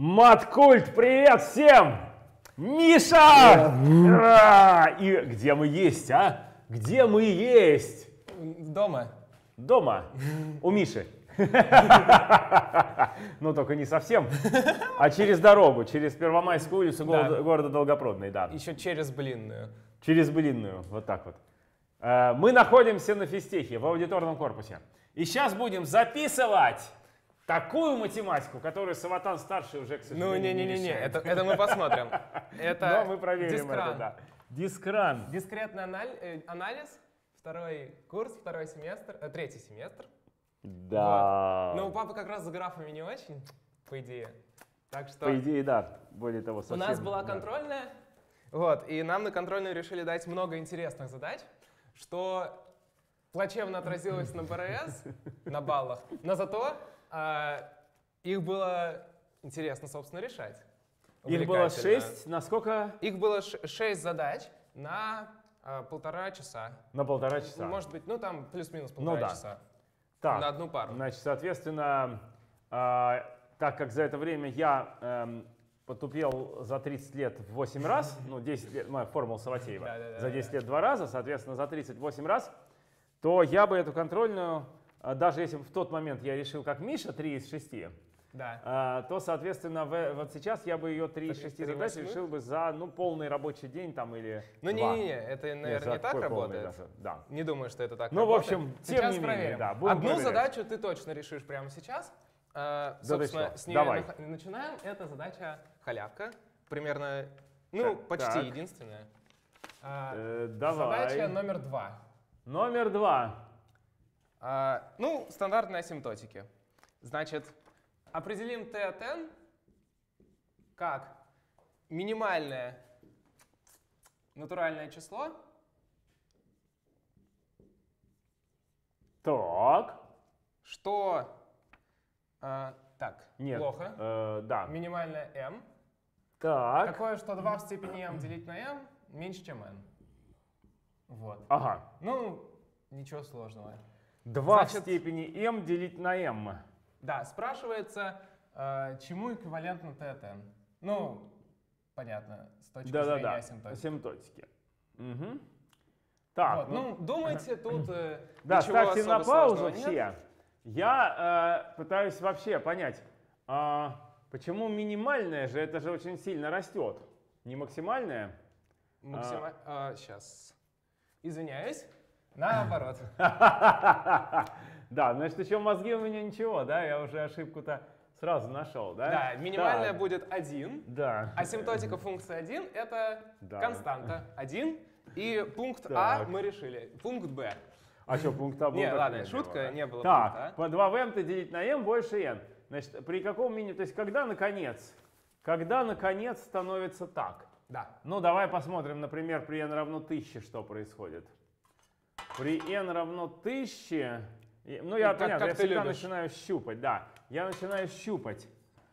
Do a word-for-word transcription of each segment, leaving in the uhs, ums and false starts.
Маткульт, привет всем! Миша! Ура! И где мы есть, а? Где мы есть? Дома. Дома? У Миши. Ну, только не совсем. А через дорогу, через Первомайскую улицу города Долгопрудный, да. Еще через Блинную. Через Блинную, вот так вот. Мы находимся на физтехе, в аудиторном корпусе. И сейчас будем записывать... Такую математику, которую Савватан-старший уже, к сожалению, ну, не, не, не, не, не. Это, это мы посмотрим. Это мы проверим Дискран. Это, да. Дискран. Дискретный аналь... анализ, второй курс, второй семестр, э, третий семестр. Да. Вот. Но у папы как раз за графами не очень, по идее. Так что... По идее, да. Более того, совсем... У нас была контрольная, да. Вот, и нам на контрольную решили дать много интересных задач, что плачевно отразилось на БРС, на баллах, но зато... А, их было интересно, собственно, решать. Их было шесть, насколько? Их было шесть задач на а, полтора часа. На полтора часа. Может быть, ну там плюс-минус полтора ну, да. часа. Так, на одну пару. Значит, соответственно, а, так как за это время я а, потупел за тридцать лет восемь раз, ну десять лет, моя формула Савватеева, за десять лет два раза, соответственно, за тридцать восемь раз, то я бы эту контрольную... Даже если в тот момент я решил, как Миша, три из шести, да. То, соответственно, в, вот сейчас я бы ее три из шести задач решил бы за ну, полный рабочий день там, или ну, не-не-не, это, наверное, не так работает. Да. Не думаю, что это так ну, работает. Ну, в общем, тем не менее. Да, одну проверять. Задачу ты точно решишь прямо сейчас. Да, собственно, да, с нее давай. Начинаем. Это задача халявка. Примерно, ну, так, почти так. единственная. Э, давай. Задача номер два. Номер два. А, ну, стандартные асимптотики. Значит, определим t от n как минимальное натуральное число. Так. Что... А, так, нет, плохо. Э, да. Минимальное m. Так. Такое, что два в степени m делить на m меньше, чем n. Вот. Ага. Ну, ничего сложного. два в степени m делить на m. Да, спрашивается, э, чему эквивалентно t от n. Ну, понятно, с точки да, зрения да, да. асимптотики. Асимптотики. Угу. Так, вот, ну, ну, думайте, тут э, да, ничего особо сложного нет. Да, ставьте на паузу все. Я э, пытаюсь вообще понять, э, почему минимальное же, это же очень сильно растет. Не максимальное? Максима... А... А, сейчас. Извиняюсь. Наоборот. Да, значит, еще мозги у меня ничего, да? Я уже ошибку-то сразу нашел, да? Да, минимальная да. будет один. Да. Асимптотика функции один — это да. константа один. И пункт так. А мы решили. Пункт Б. А что, пункт А был? Нет, ладно, не шутка, было, да? не было так, пункта А. По два в м-то делить на m больше n. Значит, при каком минимуме, то есть когда, наконец, когда, наконец, становится так? Да. Ну, давай посмотрим, например, при n равно тысяче, что происходит. При n равно тысяче, ну я, как, понятно, как я всегда любишь. начинаю щупать, да, я начинаю щупать,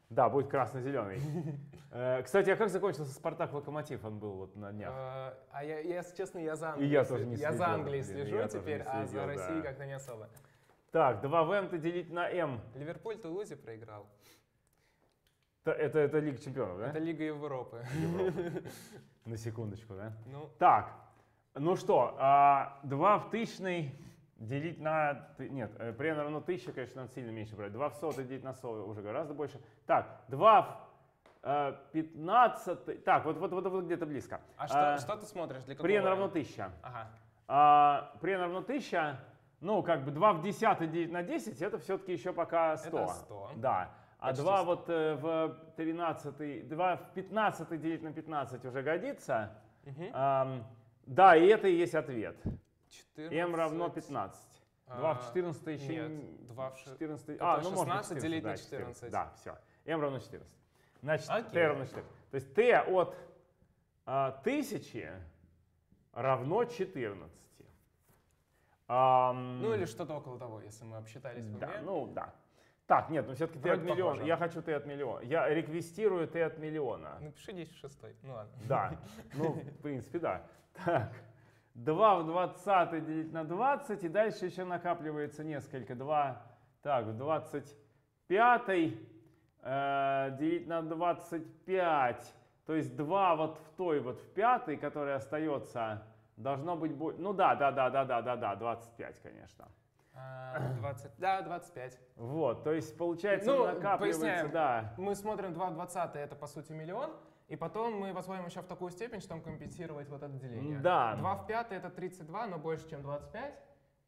да, будет красно-зеленый. Кстати, а как закончился Спартак Локомотив, он был вот на днях? А я, если честно, я за Англией, я тоже не я следил, за Англией слежу я теперь, следил, а за Россией да. как-то не особо. Так, два в м-то делить на m. Ливерпуль Тулузе проиграл. Это, это Лига Чемпионов, да? Это Лига Европы. Европы. На секундочку, да? Ну. Так. Ну что, два в тысячный делить на... Нет, при n равно тысяче, конечно, надо сильно меньше брать. два в сотый делить на сотый уже гораздо больше. Так, два в пятнадцатый... Так, вот, вот, вот, вот где-то близко. А, а что, что ты смотришь? Для какого при n равно тысяче. Ага. А, при n равно тысяче, ну, как бы два в десятый делить на десять, это все-таки еще пока сто. Это сто. Да. А два вот в тринадцатый... два в пятнадцатый делить на пятнадцать уже годится. Угу. А, да, и это и есть ответ. четырнадцать. m равно пятнадцать. два а, в четырнадцатый еще нет. два в четырнадцатый. А, ну шестнадцать делить на четырнадцать. Да, все. m равно четырнадцать. Значит, окей. t равно четырнадцать. То есть t от а, тысячи равно четырнадцати. А, ну или что-то около того, если мы обсчитались в уме. Да, ну да. Так, нет, но ну, все-таки t от миллиона. Похоже. Я хочу t от миллиона. Я реквестирую t от миллиона. Напиши десять в шестой. Ну ладно. Да, ну в принципе да. Так, два в двадцатый делить на двадцать, и дальше еще накапливается несколько. два, так, в двадцать пятый э, делить на двадцать пять, то есть два вот в той вот в пятой, который остается, должно быть больше. Ну да, да, да, да, да, да, да, двадцать пять, конечно. двадцать, да, двадцать пять. Вот, то есть получается, ну, накапливается, поясняем, да. Мы смотрим два в двадцатой, это по сути миллион, и потом мы восходим еще в такую степень, чтобы компенсировать вот это деление. Да. два в пятой это тридцать два, но больше, чем двадцать пять.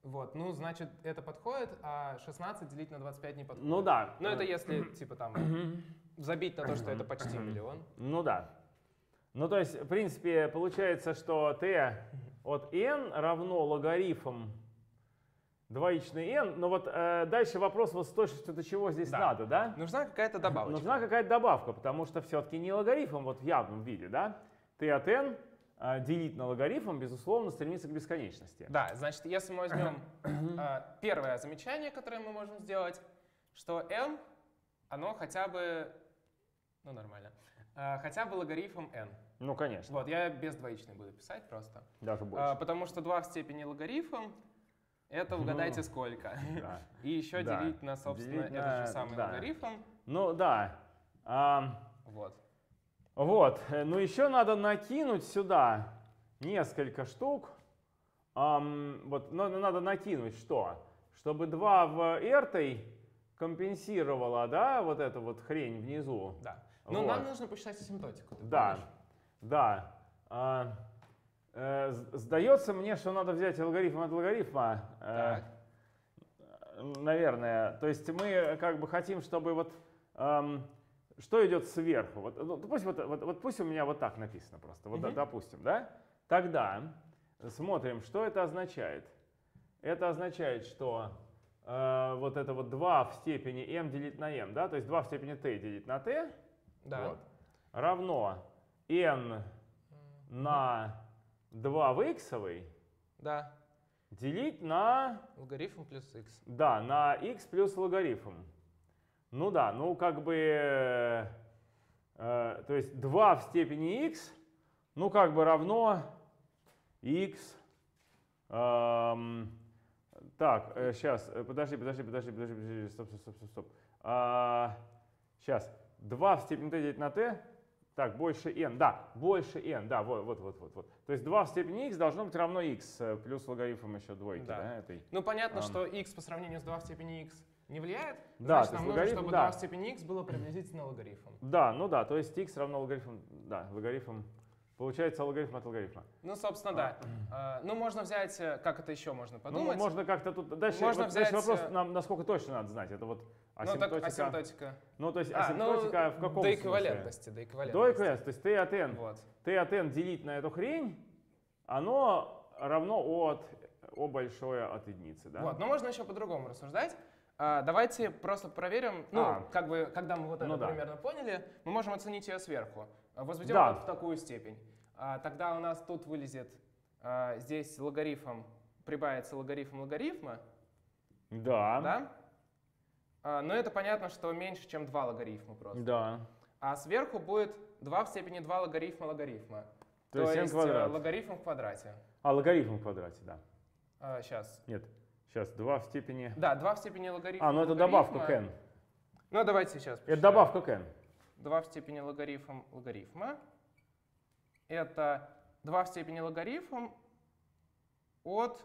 Вот, ну, значит, это подходит, а шестнадцать делить на двадцать пять не подходит. Ну да. Но это если, типа, там, забить на то, что это почти миллион. Ну да. Ну, то есть, в принципе, получается, что t от n равно логарифм двоичный n, но вот э, дальше вопрос, вот с точностью до чего здесь, да, надо, да? Нужна какая-то добавка. Нужна какая-то добавка, потому что все-таки не логарифм вот в явном виде, да? T от n э, делить на логарифм, безусловно, стремится к бесконечности. Да, значит, если мы возьмем э, первое замечание, которое мы можем сделать, что m, оно хотя бы, ну нормально, э, хотя бы логарифм n. Ну, конечно. Вот, я без двоичной буду писать просто. Даже больше. Э, потому что два в степени логарифм, это угадайте, ну, сколько. Да. И еще, да, делить на, собственно, делить этот на... же самый, да, логарифм. Ну да. А, вот. Вот. Ну еще надо накинуть сюда несколько штук. А, вот, но надо накинуть что? Чтобы два в r-той компенсировала, да, вот эту вот хрень внизу. Да. Ну вот, нам нужно посчитать асимптотику. Да. Понимаешь? Да. А, сдается мне, что надо взять логарифм от логарифма, э, наверное. То есть мы как бы хотим, чтобы вот, э, что идет сверху. Вот, ну, пусть, вот, вот, вот пусть у меня вот так написано просто, вот, угу, допустим, да? Тогда смотрим, что это означает. Это означает, что э, вот это вот два в степени m делить на m, да? То есть два в степени t делить на t, да, вот, равно n на два в иксовый, да, делить на логарифм плюс x. Да, на x плюс логарифм. Ну да, ну как бы, э, э, то есть два в степени x, ну как бы равно x. Э, так, э, сейчас, подожди, подожди, подожди, подожди, подожди, стоп, стоп, стоп, стоп. Э, сейчас, два в степени t делить на t. Так, больше n, да, больше n, да, вот, вот, вот, вот. То есть два в степени x должно быть равно x плюс логарифм еще двойки, да, да, этой. Ну, понятно, um. что x по сравнению с два в степени x не влияет, да, значит, нам нужно, чтобы, да, два в степени x было приблизительно логарифм. Да, ну да, то есть x равно логарифм, да, логарифм, получается логарифм от логарифма. Ну, собственно, да. А. Ну, можно взять, как это еще можно подумать. Ну, можно как-то тут, дальше, можно вот, взять... дальше вопрос, нам, насколько точно надо знать, это вот. Асимптотика. Ну, так асимптотика. Ну, то есть а, асимптотика, ну, в каком до эквивалентности, до эквивалентности. До эквивалентности, то есть t от n. Вот. t от n делить на эту хрень, оно равно o, от, o большое от единицы. Да? Вот, но можно еще по-другому рассуждать. А, давайте просто проверим, ну, а, как бы, когда мы вот это, ну, примерно, да, поняли, мы можем оценить ее сверху. Возведем, да, вот в такую степень. А, тогда у нас тут вылезет, а, здесь логарифм, прибавится логарифм логарифма. Да. Да? Но это понятно, что меньше, чем два логарифма просто. Да. А сверху будет два в степени два логарифма логарифма. То, То есть логарифм в квадрате. А, логарифм в квадрате, да. А, сейчас. Нет, сейчас два в степени… Да, два в степени логарифма. А, ну это добавка к n. Ну давайте сейчас посчитаем. Это добавка к n. два в степени логарифм логарифма. Это два в степени логарифм от…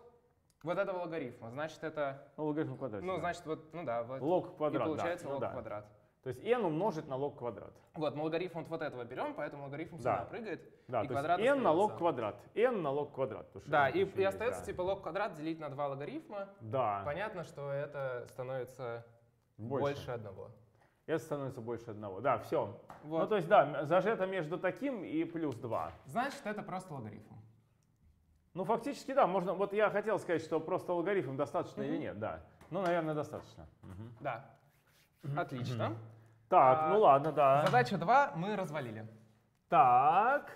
Вот этого логарифма, значит, это… Ну, логарифм в квадрате. Ну, да, значит, вот, ну да. Вот, лог квадрат, и получается, да, лог, ну, да, квадрат. То есть n умножить на лог квадрат. Вот, мы логарифм вот этого берем, поэтому логарифм, да, всегда прыгает. Да, и то есть n остается на лог квадрат. n на лог квадрат. Да, и, и остается, да, типа лог квадрат делить на два логарифма. Да. Понятно, что это становится больше, больше одного. Это становится больше одного. Да, все. Вот. Ну, то есть, да, зажато между таким и плюс два. Значит, это просто логарифм. Ну, фактически, да, можно. Вот я хотел сказать, что просто логарифм достаточно, mm-hmm, или нет, да. Ну, наверное, достаточно. Mm-hmm. Да. Mm-hmm. Отлично. Mm-hmm. Так, а, ну ладно, да. Задачу два мы развалили. Так.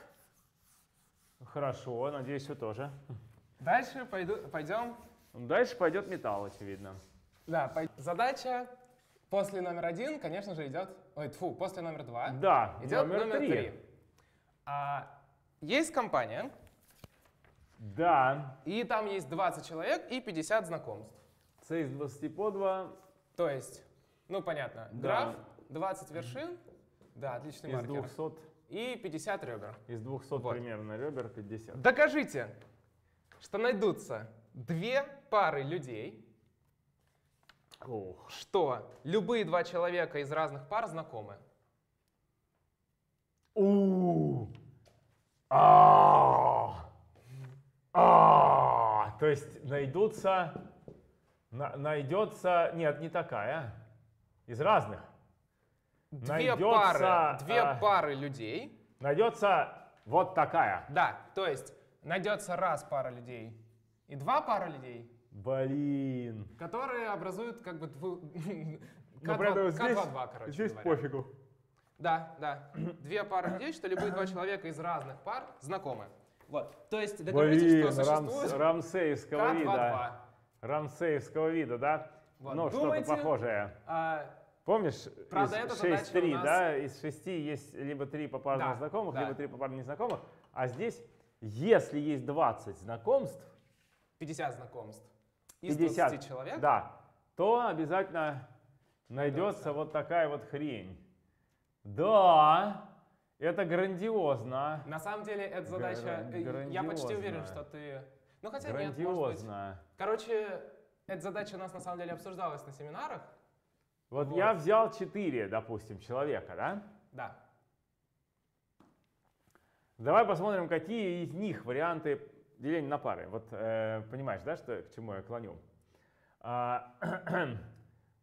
Хорошо, надеюсь, все тоже. Дальше пойду, пойдем. Дальше пойдет металл, очевидно. Да, пой... задача после номер один, конечно же, идет. Ой, тьфу, после номер два. Да, идет номер, номер три. три. А, есть компания. Да. И там есть двадцать человек и пятьдесят знакомств. С из двадцати по два. То есть, ну понятно, да, граф двадцать вершин. Да, отличный из маркер. двухсот. И пятьдесят ребер. Из двухсот вот. Примерно ребер пятьдесят. Докажите, что найдутся две пары людей, ох, что любые два человека из разных пар знакомы. У-у-у. А-а-а. А-а-а. То есть найдутся, на найдется, нет, не такая, из разных. Две найдется, пары, две а, пары людей. Найдется вот такая. Да, то есть найдется раз пара людей и два пара людей. Блин. Которые образуют как бы ка два, короче. Здесь говоря. Пофигу. Да, да. Две пары людей, что любые два человека из разных пар знакомы. Вот. То есть докажите, что существует рамсеевского вида. Рамсеевского вида, да? Вот. Ну, что-то похожее. А, помнишь, правда, из шести три, нас... да? Из шести есть либо три попарно да, знакомых, да. либо три попарно незнакомых. А здесь, если есть двадцать знакомств, пятьдесят знакомств из пятьдесят, двадцати человек, да, то обязательно найдется двадцать. Вот такая вот хрень. Да, это грандиозно. На самом деле, это задача... Грандиозно. Я почти уверен, что ты... Ну, хотя грандиозно. Нет, короче, эта задача у нас на самом деле обсуждалась на семинарах. Вот, вот я взял четыре, допустим, человека, да? Да. Давай посмотрим, какие из них варианты деления на пары. Вот э, понимаешь, да, что, к чему я клоню? А,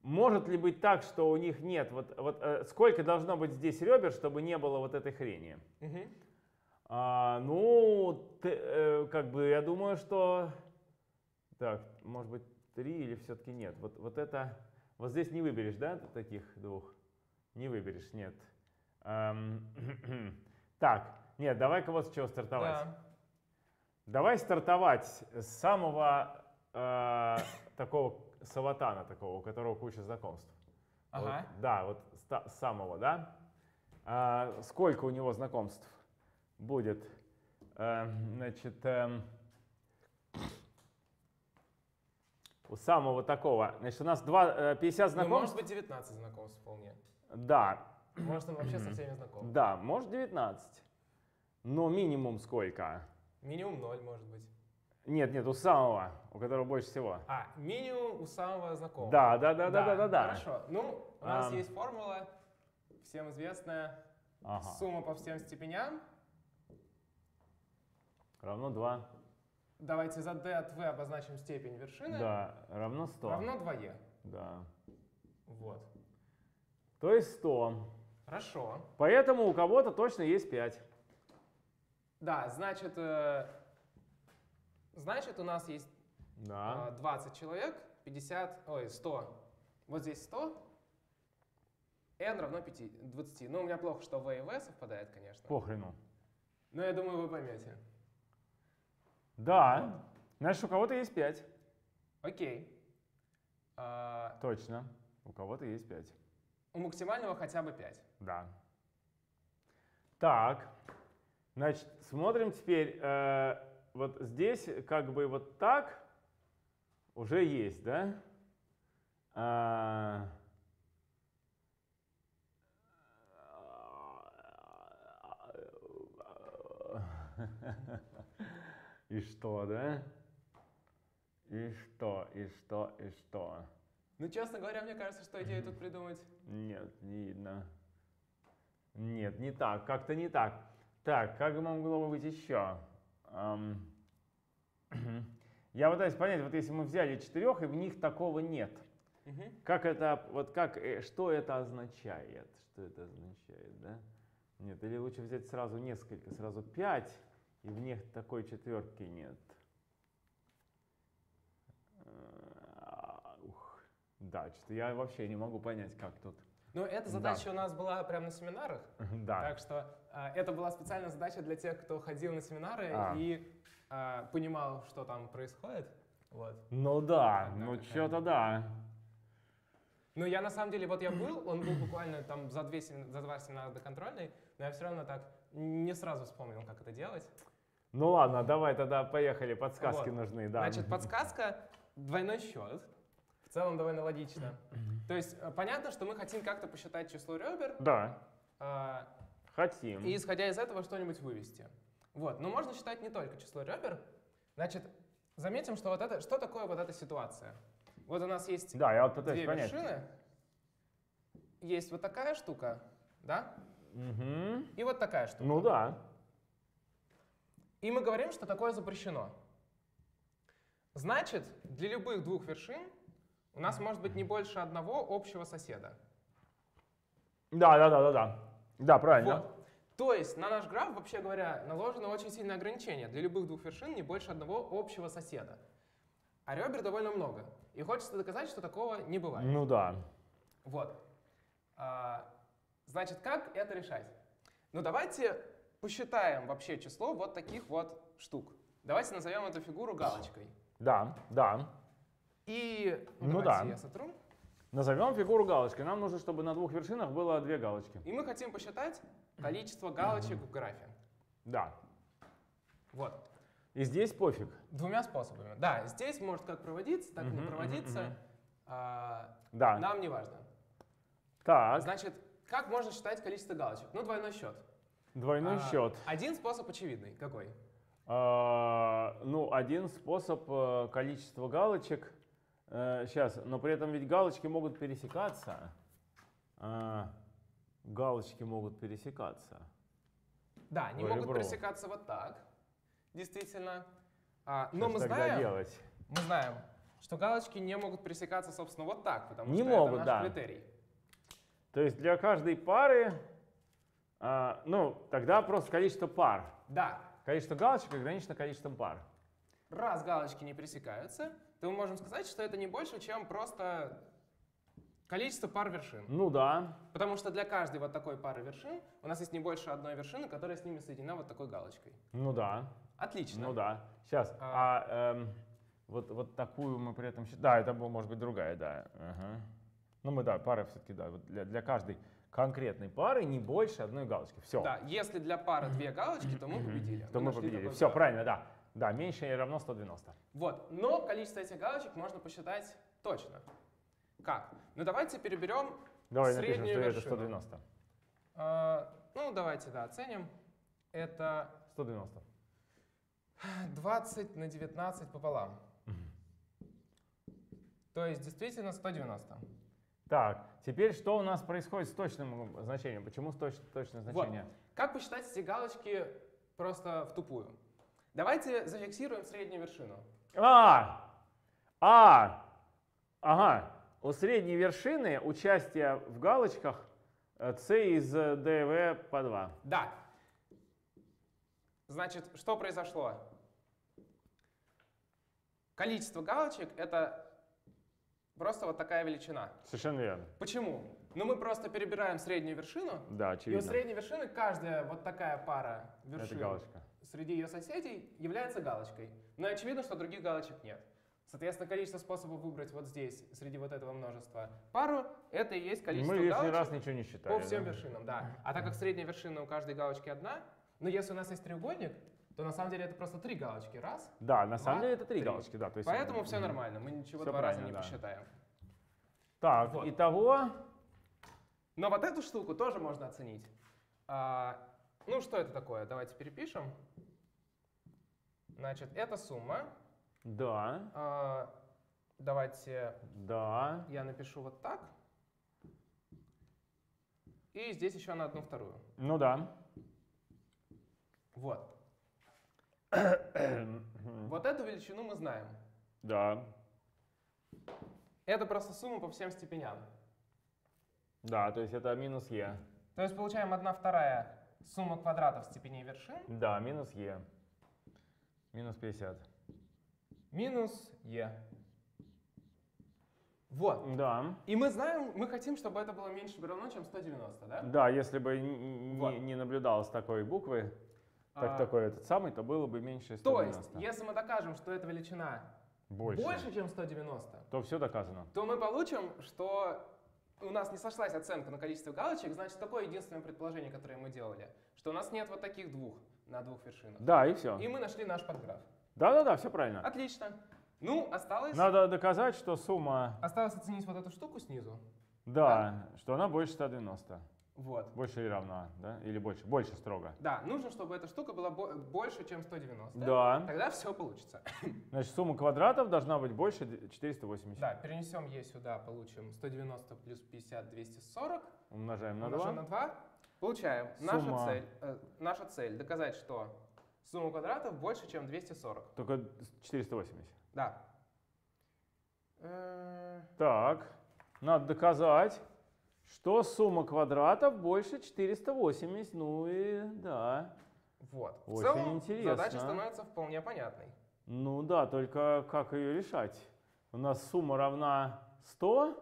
может ли быть так, что у них нет... Вот, вот э, сколько должно быть здесь ребер, чтобы не было вот этой хрени? Угу. А, ну, ты, э, как бы я думаю, что... Так, может быть, три или все-таки нет. Вот, вот это... Вот здесь не выберешь, да, таких двух? Не выберешь, нет. Так, нет, давай-ка вот с чего стартовать. Да. Давай стартовать с самого э, такого саватана, такого, у которого куча знакомств. Ага. Вот, да, вот с самого, да? А, сколько у него знакомств будет? Э, значит... Э, У самого такого. Значит, у нас пятьдесят знакомств. Ну, может быть, девятнадцать знакомств вполне. Да. Может, он вообще со всеми знаком. Да, может, девятнадцать. Но минимум сколько? Минимум ноль, может быть. Нет, нет, у самого, у которого больше всего. А, минимум у самого знакомого. Да, да, да, да, да, да, да. Хорошо. Ну, у нас а... есть формула, всем известная. Ага. Сумма по всем степеням. Равно два. Давайте за d от v обозначим степень вершины. Да, равно сто. Равно два e. Да. Вот. То есть сто. Хорошо. Поэтому у кого-то точно есть пять. Да, значит, значит у нас есть да. двадцать человек, пятьдесят, ой, сто. Вот здесь сто. n равно пяти, двадцати. Ну, у меня плохо, что v и v совпадает, конечно. Похрену. Но я думаю, вы поймете. Да. Знаешь, у кого-то есть пять. Окей. А... Точно. У кого-то есть пять. У максимального хотя бы пять. Да. Так. Значит, смотрим теперь. Э, вот здесь как бы вот так уже есть, да? А... И что, да? И что, и что, и что? Ну, честно говоря, мне кажется, что идею тут придумать. Нет, не видно. Нет, не так, как-то не так. Так, как могло бы быть еще? Эм. Я пытаюсь понять, вот если мы взяли четырех, и в них такого нет. Угу. Как это, вот как, что это означает? Что это означает, да? Нет, или лучше взять сразу несколько, сразу пять. И в них такой четверки нет. Ух, да, что-то я вообще не могу понять, как тут. Ну, эта задача да. у нас была прямо на семинарах. Да. Так что а, это была специальная задача для тех, кто ходил на семинары а. и а, понимал, что там происходит. Вот. Ну да, да ну что-то да. Ну, я на самом деле, вот я был, он был буквально там за, две, за два семинара до контрольной, но я все равно так не сразу вспомнил, как это делать. Ну ладно, давай тогда поехали, подсказки вот. Нужны. Да. Значит, подсказка — двойной счет. В В целом довольно логично. То есть понятно, что мы хотим как-то посчитать число ребер. Да. А, хотим. И исходя из этого что-нибудь вывести. Вот. Но можно считать не только число ребер. Значит, заметим, что вот это, что такое вот эта ситуация. Вот у нас есть да, я вот пытаюсь две понять. вершины. Есть вот такая штука, да? Угу. И вот такая штука. Ну да. И мы говорим, что такое запрещено. Значит, для любых двух вершин у нас может быть не больше одного общего соседа. Да, да, да, да, да. Да, правильно. Вот. То есть на наш граф, вообще говоря, наложено очень сильное ограничение. Для любых двух вершин не больше одного общего соседа. А ребер довольно много. И хочется доказать, что такого не бывает. Ну да. Вот. А, значит, как это решать? Ну давайте посчитаем вообще число вот таких вот штук. Давайте назовем эту фигуру галочкой. Да, да. И ну, давайте да. я сотру. Назовем фигуру галочкой. Нам нужно, чтобы на двух вершинах было две галочки. И мы хотим посчитать количество галочек в графе. Да. Вот. И здесь пофиг. Двумя способами. Да, здесь может как проводиться, так и не проводиться. А, да. Нам не важно. Так. Значит, как можно считать количество галочек? Ну, двойной счет. Двойной а, счет. Один способ очевидный. Какой? А, ну, один способ количества галочек. А, сейчас, но при этом ведь галочки могут пересекаться. А, галочки могут пересекаться. Да, они могут пересекаться вот так. Действительно. А, но мы знаем, мы знаем, что галочки не могут пересекаться, собственно, вот так, потому что это наш критерий. То есть для каждой пары, а, ну, тогда просто количество пар. Да. Количество галочек ограничено количеством пар. Раз галочки не пересекаются, то мы можем сказать, что это не больше, чем просто количество пар вершин. Ну да. Потому что для каждой вот такой пары вершин у нас есть не больше одной вершины, которая с ними соединена вот такой галочкой. Ну да. Отлично. Ну да. Сейчас. А, а эм, вот, вот такую мы при этом... Да, это может быть другая, да. Ага. Ну мы, да, пары все-таки, да, вот для, для каждой конкретной пары не больше одной галочки. Все. Да, если для пары две галочки, то мы победили. То мы, мы победили. Все, галочку. Правильно, да. Да, меньше или равно сто девяносто. Вот, но количество этих галочек можно посчитать точно. Как? Ну давайте переберем Давай среднюю напишем, вершину. Что это сто девяносто. А, ну давайте, да, оценим. Это сто девяносто. двадцать на девятнадцать пополам. То есть действительно сто девяносто. Так, теперь что у нас происходит с точным значением? Почему с точ, точное значение? Вот. Как посчитать эти галочки просто в тупую? Давайте зафиксируем среднюю вершину. А! А! Ага. У средней вершины участие в галочках c из dv по два. Да. Значит, что произошло? Количество галочек — это... Просто вот такая величина. Совершенно верно. Почему? Ну мы просто перебираем среднюю вершину. Да, очевидно. И у средней вершины каждая вот такая пара вершин среди ее соседей является галочкой. Но очевидно, что других галочек нет. Соответственно, количество способов выбрать вот здесь, среди вот этого множества пару, это и есть количество галочек. Мы лишний раз ничего не считаем. По всем да? вершинам, да. А так как средняя вершина у каждой галочки одна, но если у нас есть треугольник, то на самом деле это просто три галочки. Раз. Да, на самом два, деле это три, три. галочки. Да, то есть поэтому это... все нормально, мы ничего все два раза не да. посчитаем. Так, вот. Итого. Но вот эту штуку тоже можно оценить. А, ну, что это такое? Давайте перепишем. Значит, это сумма. Да. А, давайте да. я напишу вот так. И здесь еще на одну вторую. Ну да. Вот. Вот эту величину мы знаем. Да. Это просто сумма по всем степеням. Да, то есть это минус e. То есть получаем одна вторая сумма квадратов степеней вершин. Да, минус e. Минус пятьдесят. Минус e. Вот. Да. И мы знаем, мы хотим, чтобы это было меньше или равно, чем сто девяносто, да? Да, если бы вот. не, не наблюдалось такой буквы. Так, а, такой этот самый, то было бы меньше сто девяносто. То есть, если мы докажем, что эта величина больше, больше чем сто девяносто, то все доказано. То мы получим, что у нас не сошлась оценка на количество галочек. Значит, такое единственное предположение, которое мы делали, что у нас нет вот таких двух на двух вершинах. Да, и все. И мы нашли наш подграф. Да-да-да, все правильно. Отлично. Ну, осталось... Надо доказать, что сумма... Осталось оценить вот эту штуку снизу. Да, да. Что она больше ста девяноста. Вот. Больше или равна, да? Или больше? Больше строго. Да, нужно, чтобы эта штука была бо больше, чем сто девяносто. Да. Тогда все получится. Значит, сумма квадратов должна быть больше четырёхсот восьмидесяти. Да, перенесем Е сюда, получим сто девяносто плюс пятьдесят, двести сорок. Умножаем на Умножаем два. на два. Получаем. Наша цель, э, наша цель доказать, что сумма квадратов больше, чем двести сорок. Только четыреста восемьдесят. Да. Так, надо доказать, что сумма квадратов больше четырёхсот восьмидесяти. Ну и да. Вот. Очень в целом интересно. Задача становится вполне понятной. Ну да, только как ее решать? У нас сумма равна сто.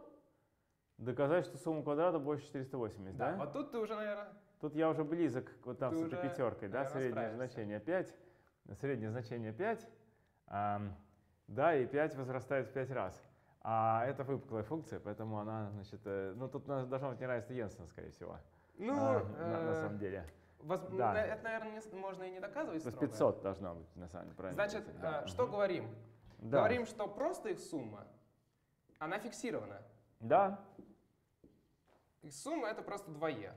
Доказать, что сумма квадратов больше четырёхсот восьмидесяти, да? Да, вот тут ты уже, наверное... Тут я уже близок вот там ты с этой пятеркой, да? Среднее значение пять. Среднее значение пять. А, да, и пять возрастает в пять раз. А это выпуклая функция, поэтому она, значит, ну тут должна быть неравенство Йенсена, скорее всего. Ну, а, э на, на самом деле. Воз... Да. Это, наверное, не, можно и не доказывать. То есть пятьсот должно быть, на самом деле, правильно. Значит, э да. что угу. говорим? Да. Говорим, что просто их сумма, она фиксирована. Да. Их сумма — это просто два е.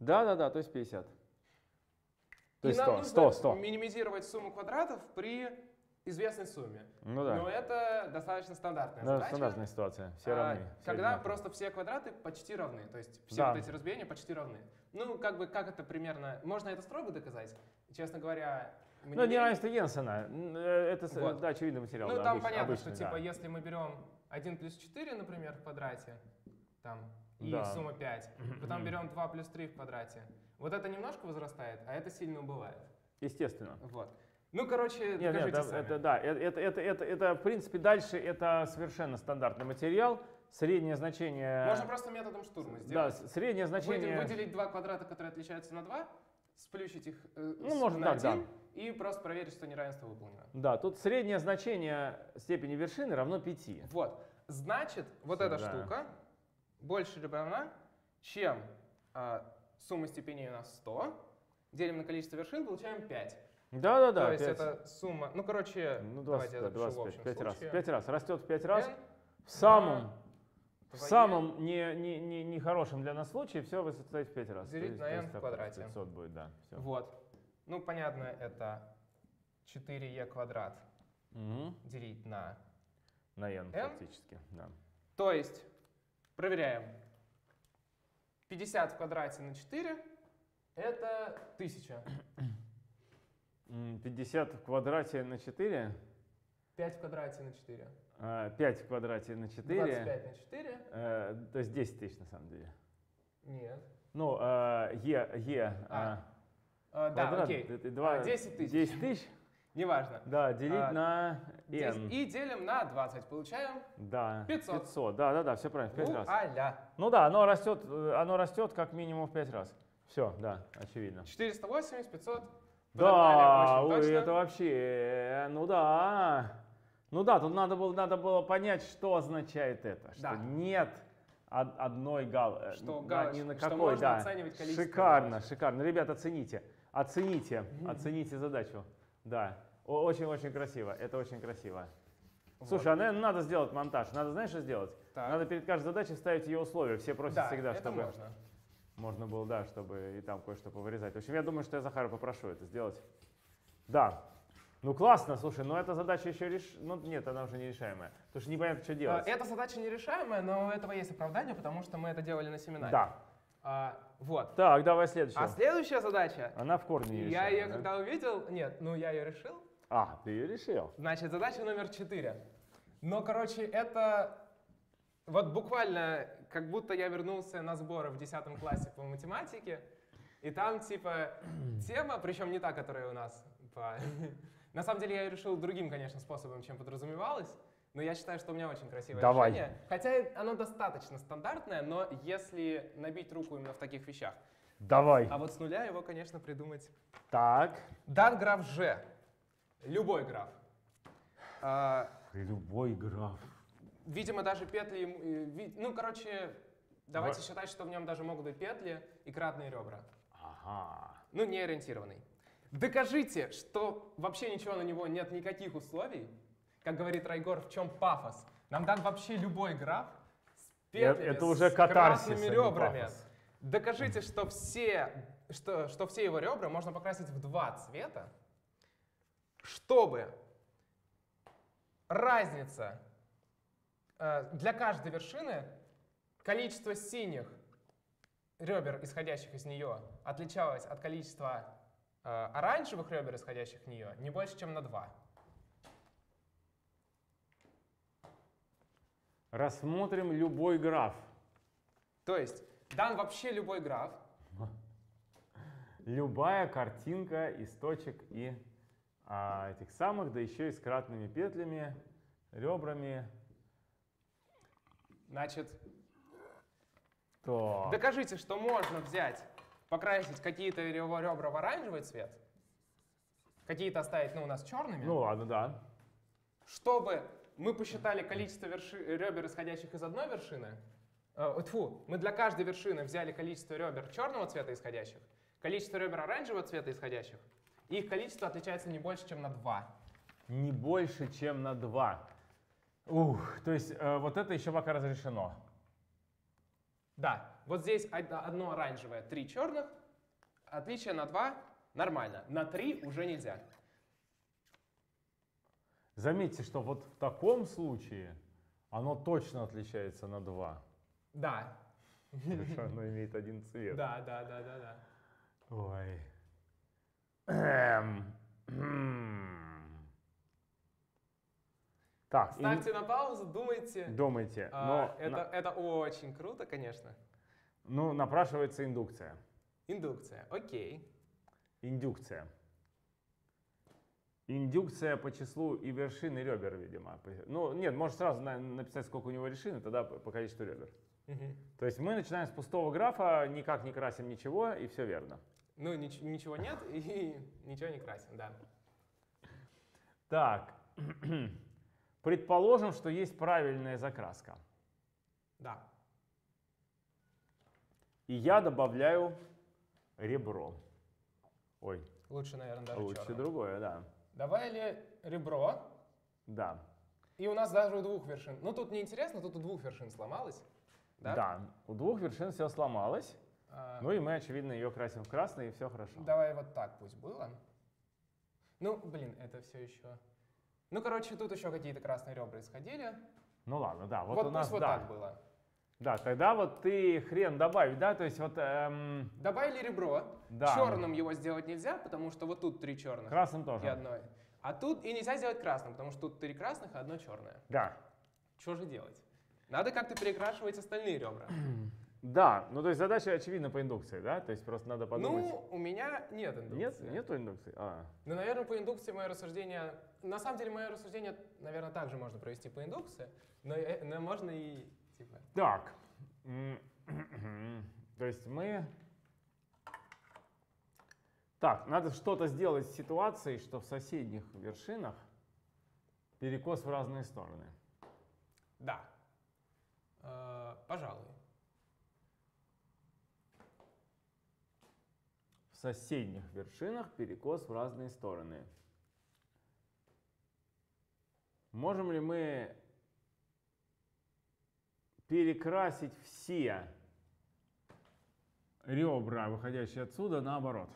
Да, да, да, то есть пятьдесят. То есть сто, сто, сто. Минимизировать сумму квадратов при известной сумме. Ну да. Но это достаточно стандартная да, задача. Стандартная ситуация. Все равны. А, все когда одинаковые. Просто все квадраты почти равны. То есть все да. вот эти разбиения почти равны. Ну, как бы, как это примерно... Можно это строго доказать? Честно говоря... Ну, не неравенство Йенсена. Это вот. Да, очевидный материал. Ну, да, там обычный, понятно, обычный, что, да. типа, если мы берем один плюс четыре, например, в квадрате, там, и да. сумма пять, потом берем два плюс три в квадрате. Вот это немножко возрастает, а это сильно убывает. Естественно. Вот. Ну, короче, нет, нет, сами. Это, да, это, это, это, это, это, в принципе, дальше это совершенно стандартный материал. Среднее значение... Можно просто методом штурма сделать. Да, среднее значение... Выделить два квадрата, которые отличаются на два, сплющить их э, ну, с, можно на так, один, да. и просто проверить, что неравенство выполнено. Да, тут среднее значение степени вершины равно пяти. Вот. Значит, вот Все, эта да. штука больше либо равна, чем э, сумма степеней у нас сто, делим на количество вершин, получаем пять. Да, да, да. То есть это сумма. Ну, короче, ну, двадцать, давайте я запишу двадцать пять, в общем пять раз. пять раз. Растет в пять раз. В самом, в самом не, не, не, не хорошем для нас случае все высоцает в пять раз. Делить на n в квадрате. пятьсот будет, да. Все. Вот. Ну, понятно, это четыре е квадрат угу. делить на, на n, n фактически. Да. То есть проверяем. пятьдесят в квадрате на четыре это тысяча. пятьдесят в квадрате на четыре. пять в квадрате на четыре. пять в квадрате на четыре. двадцать пять на четыре. Э, то есть десять тысяч на самом деле. Нет. Ну, э, е, е. А. А, квадрат, да, окей. два, десять тысяч. десять тысяч. Неважно. Да, делить а, на n. И делим на двадцать. Получаем да, пятьсот. пятьсот. Да, да, да, все правильно. пять ну, раз. А-ля. Ну да, оно растет, оно растет как минимум в пять раз. Все, да, очевидно. четыреста восемьдесят, пятьсот. Да, ой, это вообще, ну да, ну да, тут надо было, надо было понять, что означает это, что да. нет одной галочки, что, гал... ни на какой, что можно да. оценивать количество. Шикарно, галочек. Шикарно, ребята, оцените, оцените, оцените задачу, да, очень-очень красиво, это очень красиво. Вот. Слушай, а наверное, надо сделать монтаж, надо, знаешь, что сделать? Так. Надо перед каждой задачей вставить ее условия, все просят да, всегда, это чтобы… Можно. Можно было, да, чтобы и там кое-что повырезать. В общем, я думаю, что я Захара попрошу это сделать. Да. Ну, классно, слушай, но эта задача еще реш... Ну, нет, она уже нерешаемая. Потому что непонятно, что делать. Эта задача нерешаемая, но у этого есть оправдание, потому что мы это делали на семинаре. Да. А, вот. Так, давай следующую. А следующая задача... Она в корне нерешаемая. Я ее да? когда увидел... Нет, ну, я ее решил. А, ты ее решил. Значит, задача номер четыре. Но, короче, это... Вот буквально, как будто я вернулся на сборы в десятом классе по математике, и там типа тема, причем не та, которая у нас. По... На самом деле я ее решил другим, конечно, способом, чем подразумевалось, но я считаю, что у меня очень красивое Давай. решение. Хотя оно достаточно стандартное, но если набить руку именно в таких вещах. Давай. А вот с нуля его, конечно, придумать. Так. Дан граф G. Любой граф. А... Любой граф. Видимо, даже петли, ну, короче, давайте вот. считать, что в нем даже могут быть петли и кратные ребра. Ага. Ну, не ориентированный. Докажите, что вообще ничего на него нет, никаких условий, Как говорит Райгор, в чем пафос? Нам дан вообще любой граф с петлями, это уже с красными ребрами. Докажите, что все, что, что все его ребра можно покрасить в два цвета, чтобы разница э, для каждой вершины, количество синих ребер, исходящих из нее, отличалось от количества э, оранжевых ребер, исходящих из нее, не больше, чем на два. Рассмотрим любой граф. То есть дан вообще любой граф. Любая картинка из точек и а, этих самых, да еще и с кратными петлями, ребрами. Значит, так. Докажите, что можно взять, покрасить какие-то ребра в оранжевый цвет, какие-то оставить, ну, у нас черными. Ну ладно, да. Чтобы... Мы посчитали количество верши... ребер, исходящих из одной вершины. Э, тьфу, мы для каждой вершины взяли количество ребер черного цвета исходящих, количество ребер оранжевого цвета исходящих. И их количество отличается не больше, чем на два. Не больше, чем на два. Ух, то есть э, вот это еще пока разрешено. Да, вот здесь одно оранжевое, три черных. Отличие на два нормально, на три уже нельзя. Заметьте, что вот в таком случае оно точно отличается на два. Да. Потому что оно имеет один цвет. Да, да, да, да, да. Ой. Так. Ставьте и... на паузу, думайте. Думайте. А, но это, на... это очень круто, конечно. Ну, напрашивается индукция. Индукция, окей. Индукция. Индукция по числу и вершины ребер, видимо. Ну, нет, можешь сразу написать, сколько у него вершин, и тогда по количеству ребер. Угу. То есть мы начинаем с пустого графа, никак не красим ничего, и все верно. Ну, нич ничего нет, и ничего не красим, да. Так, предположим, что есть правильная закраска. Да. И я добавляю ребро. Ой. Лучше, наверное, даже лучше черного. Другое, да. Добавили ребро. Да. И у нас даже у двух вершин. Ну, тут неинтересно, тут у двух вершин сломалось. Да, да, у двух вершин все сломалось. А... Ну и мы, очевидно, ее красим в красный, и все хорошо. Давай вот так пусть было. Ну, блин, это все еще... Ну, короче, тут еще какие-то красные ребра исходили. Ну ладно, да. Вот, вот у нас, вот да. так было. Да, тогда вот ты хрен добавь, да, то есть вот... Эм... Добавили ребро, да. Черным его сделать нельзя, потому что вот тут три черных. Красным тоже. И одно. А тут и нельзя сделать красным, потому что тут три красных, а одно черное. Да. Что же делать? Надо как-то перекрашивать остальные ребра. Да, ну то есть задача очевидна по индукции, да? То есть просто надо подумать... Ну, у меня нет индукции. Нет? Нету индукции? А. Ну, наверное, по индукции мое рассуждение... На самом деле, мое рассуждение, наверное, также можно провести по индукции, но, но можно и... Типа. Так, то есть мы... Так, надо что-то сделать с ситуацией, что в соседних вершинах перекос в разные стороны. Да, э-э, пожалуй. В соседних вершинах перекос в разные стороны. Можем ли мы... перекрасить все ребра, выходящие отсюда, наоборот?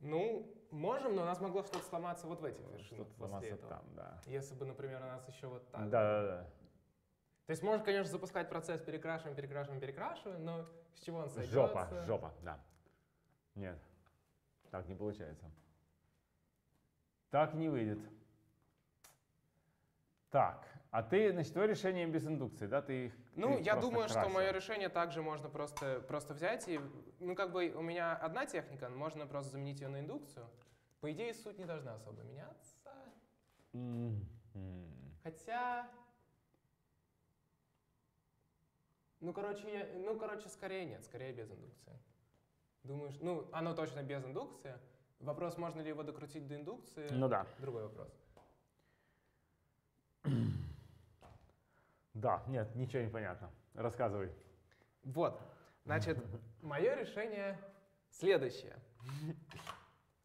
Ну, можем, но у нас могло что-то сломаться вот в этих вершинах. Что-то сломаться там, да. Если бы, например, у нас еще вот так. Да-да-да. То есть можно, конечно, запускать процесс перекрашиваем, перекрашиваем, перекрашиваем, но с чего он сойдется? Жопа, жопа, да. Нет, так не получается. Так не выйдет. Так. А ты, значит, твое решение без индукции, да? Ты, ну, ты я думаю, красил. Что мое решение также можно просто, просто взять и... Ну, как бы у меня одна техника, можно просто заменить ее на индукцию. По идее, суть не должна особо меняться. Mm-hmm. Хотя... Ну короче, я... ну, короче, скорее нет, скорее без индукции. Думаешь, ну, оно точно без индукции. Вопрос, можно ли его докрутить до индукции? Ну да. Другой вопрос. Да, нет, ничего не понятно. Рассказывай. Вот, значит, мое решение следующее.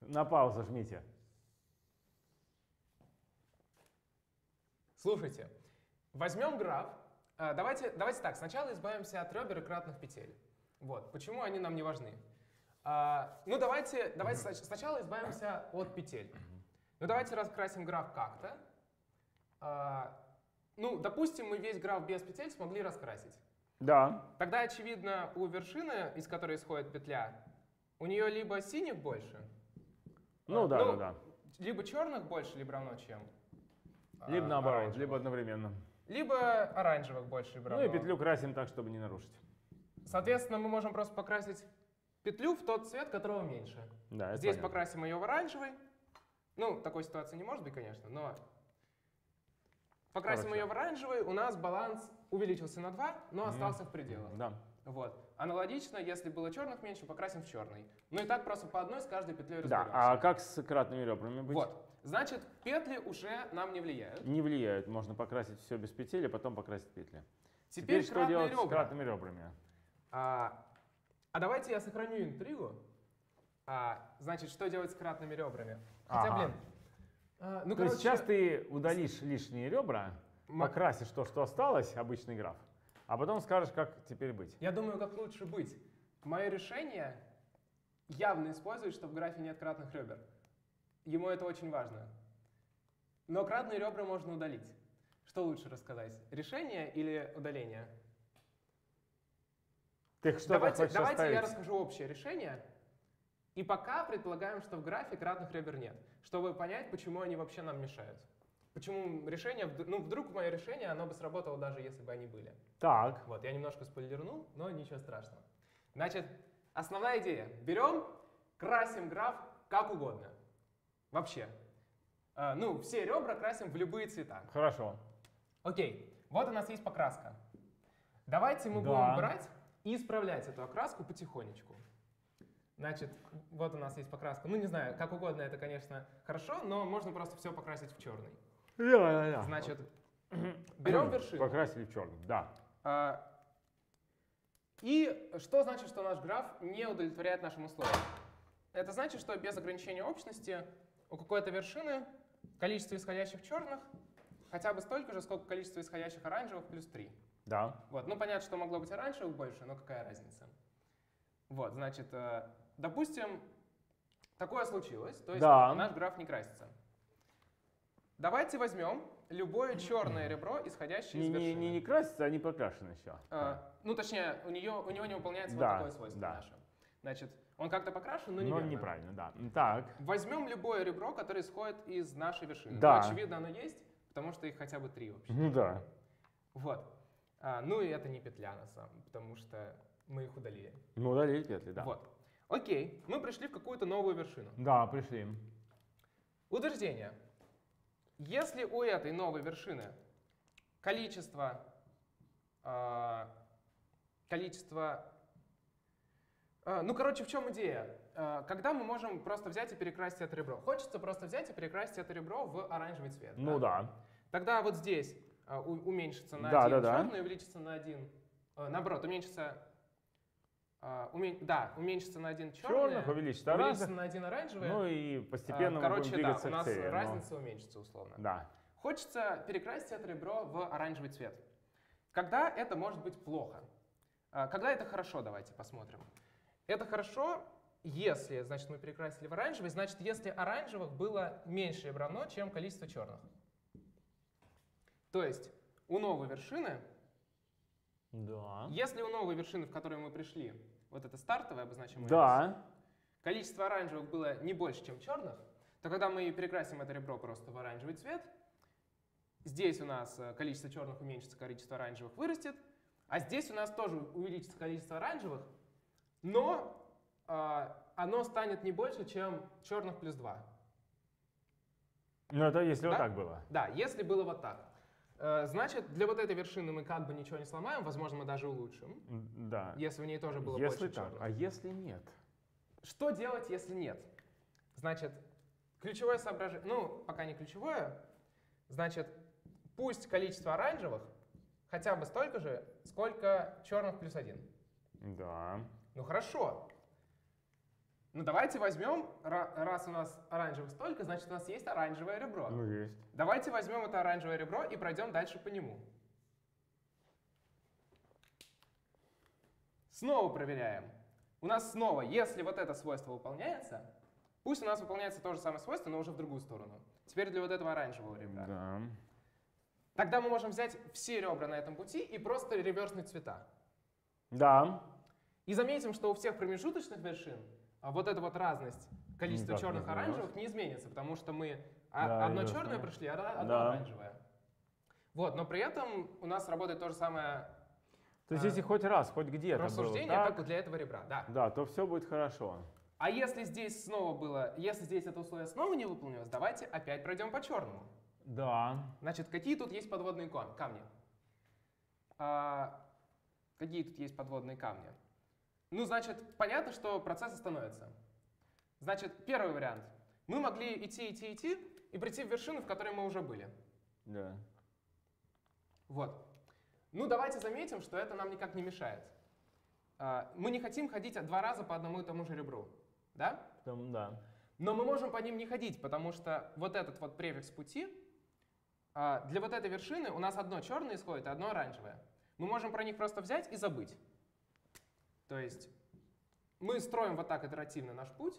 На паузу жмите. Слушайте, возьмем граф. Давайте, давайте так, сначала избавимся от ребер и кратных петель. Вот, почему они нам не важны. А, ну давайте, давайте mm-hmm. сначала избавимся от петель. Mm-hmm. Ну давайте раскрасим граф как-то. А, ну, допустим, мы весь граф без петель смогли раскрасить. Да. Тогда, очевидно, у вершины, из которой исходит петля, у нее либо синих больше, ну, а, да, ну, да, да. либо черных больше, либо равно чем. Либо а, наоборот, оранжевых. Либо одновременно. Либо оранжевых больше, либо равно. Ну и петлю красим так, чтобы не нарушить. Соответственно, мы можем просто покрасить петлю в тот цвет, которого меньше. Да, здесь понятно. Покрасим ее в оранжевый. Ну, такой ситуации не может быть, конечно, но покрасим Короче. ее в оранжевый, у нас баланс увеличился на два, но остался mm. в пределах. Да. Вот. Аналогично, если было черных меньше, покрасим в черный. Ну и так просто по одной с каждой петлей разберемся. Да, а как с кратными ребрами быть? Вот. Значит, петли уже нам не влияют. Не влияют. Можно покрасить все без петель, а потом покрасить петли. Теперь, Теперь что делать ребра. с кратными ребрами? А, а давайте я сохраню интригу. А, значит, что делать с кратными ребрами? Хотя, ага. блин. А, ну, То короче, сейчас ты удалишь лишние ребра, М покрасишь то, что осталось, обычный граф, а потом скажешь, как теперь быть. Я думаю, как лучше быть. Мое решение явно использовать, что в графе нет кратных ребер. Ему это очень важно. Но кратные ребра можно удалить. Что лучше рассказать? Решение или удаление? Ты что давайте давайте оставить? я расскажу общее решение. И пока предполагаем, что в графе кратных ребер нет, чтобы понять, почему они вообще нам мешают. Почему решение, ну вдруг мое решение, оно бы сработало, даже если бы они были. Так. Вот, я немножко спойлернул, но ничего страшного. Значит, основная идея. Берем, красим граф как угодно. Вообще. А, ну, все ребра красим в любые цвета. Хорошо. Окей. Вот у нас есть покраска. Давайте мы да. будем брать и исправлять эту окраску потихонечку. Значит, вот у нас есть покраска. Ну, не знаю, как угодно это, конечно, хорошо, но можно просто все покрасить в черный. Yeah, yeah. Значит, берем вершину. Покрасили в черный, да. А, и что значит, что наш граф не удовлетворяет нашим условиям? Это значит, что без ограничения общности у какой-то вершины количество исходящих черных хотя бы столько же, сколько количество исходящих оранжевых плюс три. Да. Вот. Ну, понятно, что могло быть оранжевых больше, но какая разница? Вот, значит, допустим, такое случилось, то есть да. наш граф не красится. Давайте возьмем любое черное ребро, исходящее не, из вершины. Не, не, не красится, а не покрашено еще. А, ну, точнее, у, нее, у него не выполняется да, вот такое свойство да. наше. Значит, он как-то покрашен, но неверно. Но неправильно, да. Так. Возьмем любое ребро, которое исходит из нашей вершины. Да. Ну, очевидно, оно есть, потому что их хотя бы три вообще. Ну да. Вот. А, ну и это не петля на самом деле, потому что мы их удалили. Ну, удалили петли, да. Вот. Окей, мы пришли в какую-то новую вершину. Да, пришли. Утверждение. Если у этой новой вершины количество, э, количество, э, ну, короче, в чем идея? Э, когда мы можем просто взять и перекрасить это ребро? Хочется просто взять и перекрасить это ребро в оранжевый цвет. Ну да. да. Тогда вот здесь э, уменьшится на да, один да, черный, да. увеличится на один, э, наоборот, уменьшится, э, умен, да, уменьшится на один черный, черных, увеличится, увеличится на один оранжевый. Ну и постепенно э, короче, мы будем двигаться да, у нас цели, разница но... уменьшится условно. Да. Хочется перекрасить это ребро в оранжевый цвет. Когда это может быть плохо? Когда это хорошо, давайте посмотрим. Это хорошо, если, значит, мы перекрасили в оранжевый, значит, если оранжевых было меньше равно, чем количество черных. То есть у новой вершины, да. если у новой вершины, в которую мы пришли, вот это стартовое обозначение, да. количество оранжевых было не больше, чем черных, то когда мы перекрасим это ребро просто в оранжевый цвет, здесь у нас количество черных уменьшится, количество оранжевых вырастет, а здесь у нас тоже увеличится количество оранжевых, но э, оно станет не больше, чем черных плюс два. Ну это если да? вот так было. Да, если было вот так. Э, значит, для вот этой вершины мы как бы ничего не сломаем, возможно, мы даже улучшим, да. если в ней тоже было если больше так, черных. А если нет? Что делать, если нет? Значит, ключевое соображение, ну пока не ключевое, значит, пусть количество оранжевых хотя бы столько же, сколько черных плюс один. Да. Ну хорошо. Ну давайте возьмем, раз у нас оранжевых столько, значит у нас есть оранжевое ребро. Ну есть. Давайте возьмем это оранжевое ребро и пройдем дальше по нему. Снова проверяем. У нас снова, если вот это свойство выполняется, пусть у нас выполняется то же самое свойство, но уже в другую сторону. Теперь для вот этого оранжевого ребра. Да. Тогда мы можем взять все ребра на этом пути и просто реверснуть цвета. Да. И заметим, что у всех промежуточных вершин вот эта вот разность, количество да, черных и оранжевых не изменится, потому что мы да, одно черное знаю. Пришли, а одно да. оранжевое. Вот, но при этом у нас работает то же самое. То есть, а, если хоть раз, хоть где-то рассуждение, так, как для этого ребра, да. Да, то все будет хорошо. А если здесь снова было, если здесь это условие снова не выполнилось, давайте опять пройдем по черному. Да. Значит, какие тут есть подводные камни? А, какие тут есть подводные камни? Ну, значит, понятно, что процесс остановится. Значит, первый вариант. Мы могли идти, идти, идти и прийти в вершину, в которой мы уже были. Да. Вот. Ну, давайте заметим, что это нам никак не мешает. Мы не хотим ходить два раза по одному и тому же ребру. Да? Там, да. Но мы можем по ним не ходить, потому что вот этот вот префикс пути, для вот этой вершины у нас одно черное исходит, а одно оранжевое. Мы можем про них просто взять и забыть. То есть мы строим вот так итеративно наш путь.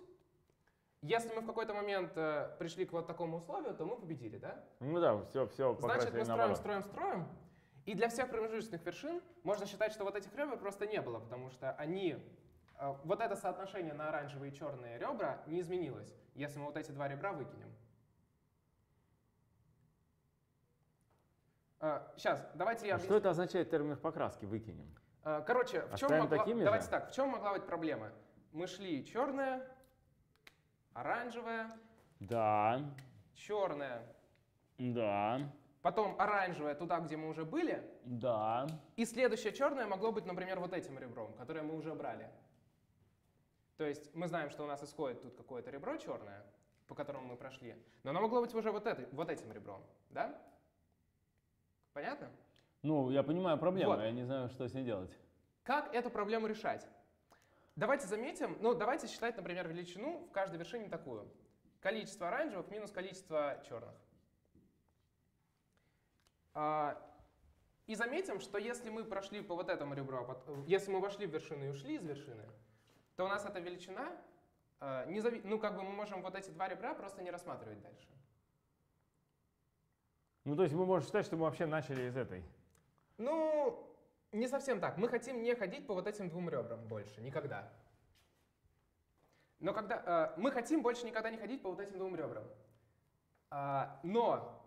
Если мы в какой-то момент э, пришли к вот такому условию, то мы победили, да? Ну да, все, все. Значит, мы строим, строим, строим. И для всех промежуточных вершин можно считать, что вот этих ребер просто не было, потому что они, э, вот это соотношение на оранжевые и черные ребра не изменилось, если мы вот эти два ребра выкинем. Э, сейчас, давайте я... А что это означает термин покраски «выкинем»? Короче, в чем, могла... Давайте так, в чем могла быть проблема? Мы шли черное, оранжевое, да. черное, да. потом оранжевое туда, где мы уже были, да. и следующее черное могло быть, например, вот этим ребром, которое мы уже брали. То есть мы знаем, что у нас исходит тут какое-то ребро черное, по которому мы прошли, но оно могло быть уже вот, это, вот этим ребром. Да? Понятно? Ну, я понимаю проблему, вот. Я не знаю, что с ней делать. Как эту проблему решать? Давайте заметим, ну, давайте считать, например, величину в каждой вершине такую. Количество оранжевых минус количество черных. И заметим, что если мы прошли по вот этому ребру, если мы вошли в вершину и ушли из вершины, то у нас эта величина, ну, как бы мы можем вот эти два ребра просто не рассматривать дальше. Ну, то есть мы можем считать, что мы вообще начали из этой. Ну, не совсем так. Мы хотим не ходить по вот этим двум ребрам больше никогда. Но когда, э, мы хотим больше никогда не ходить по вот этим двум ребрам. А, но,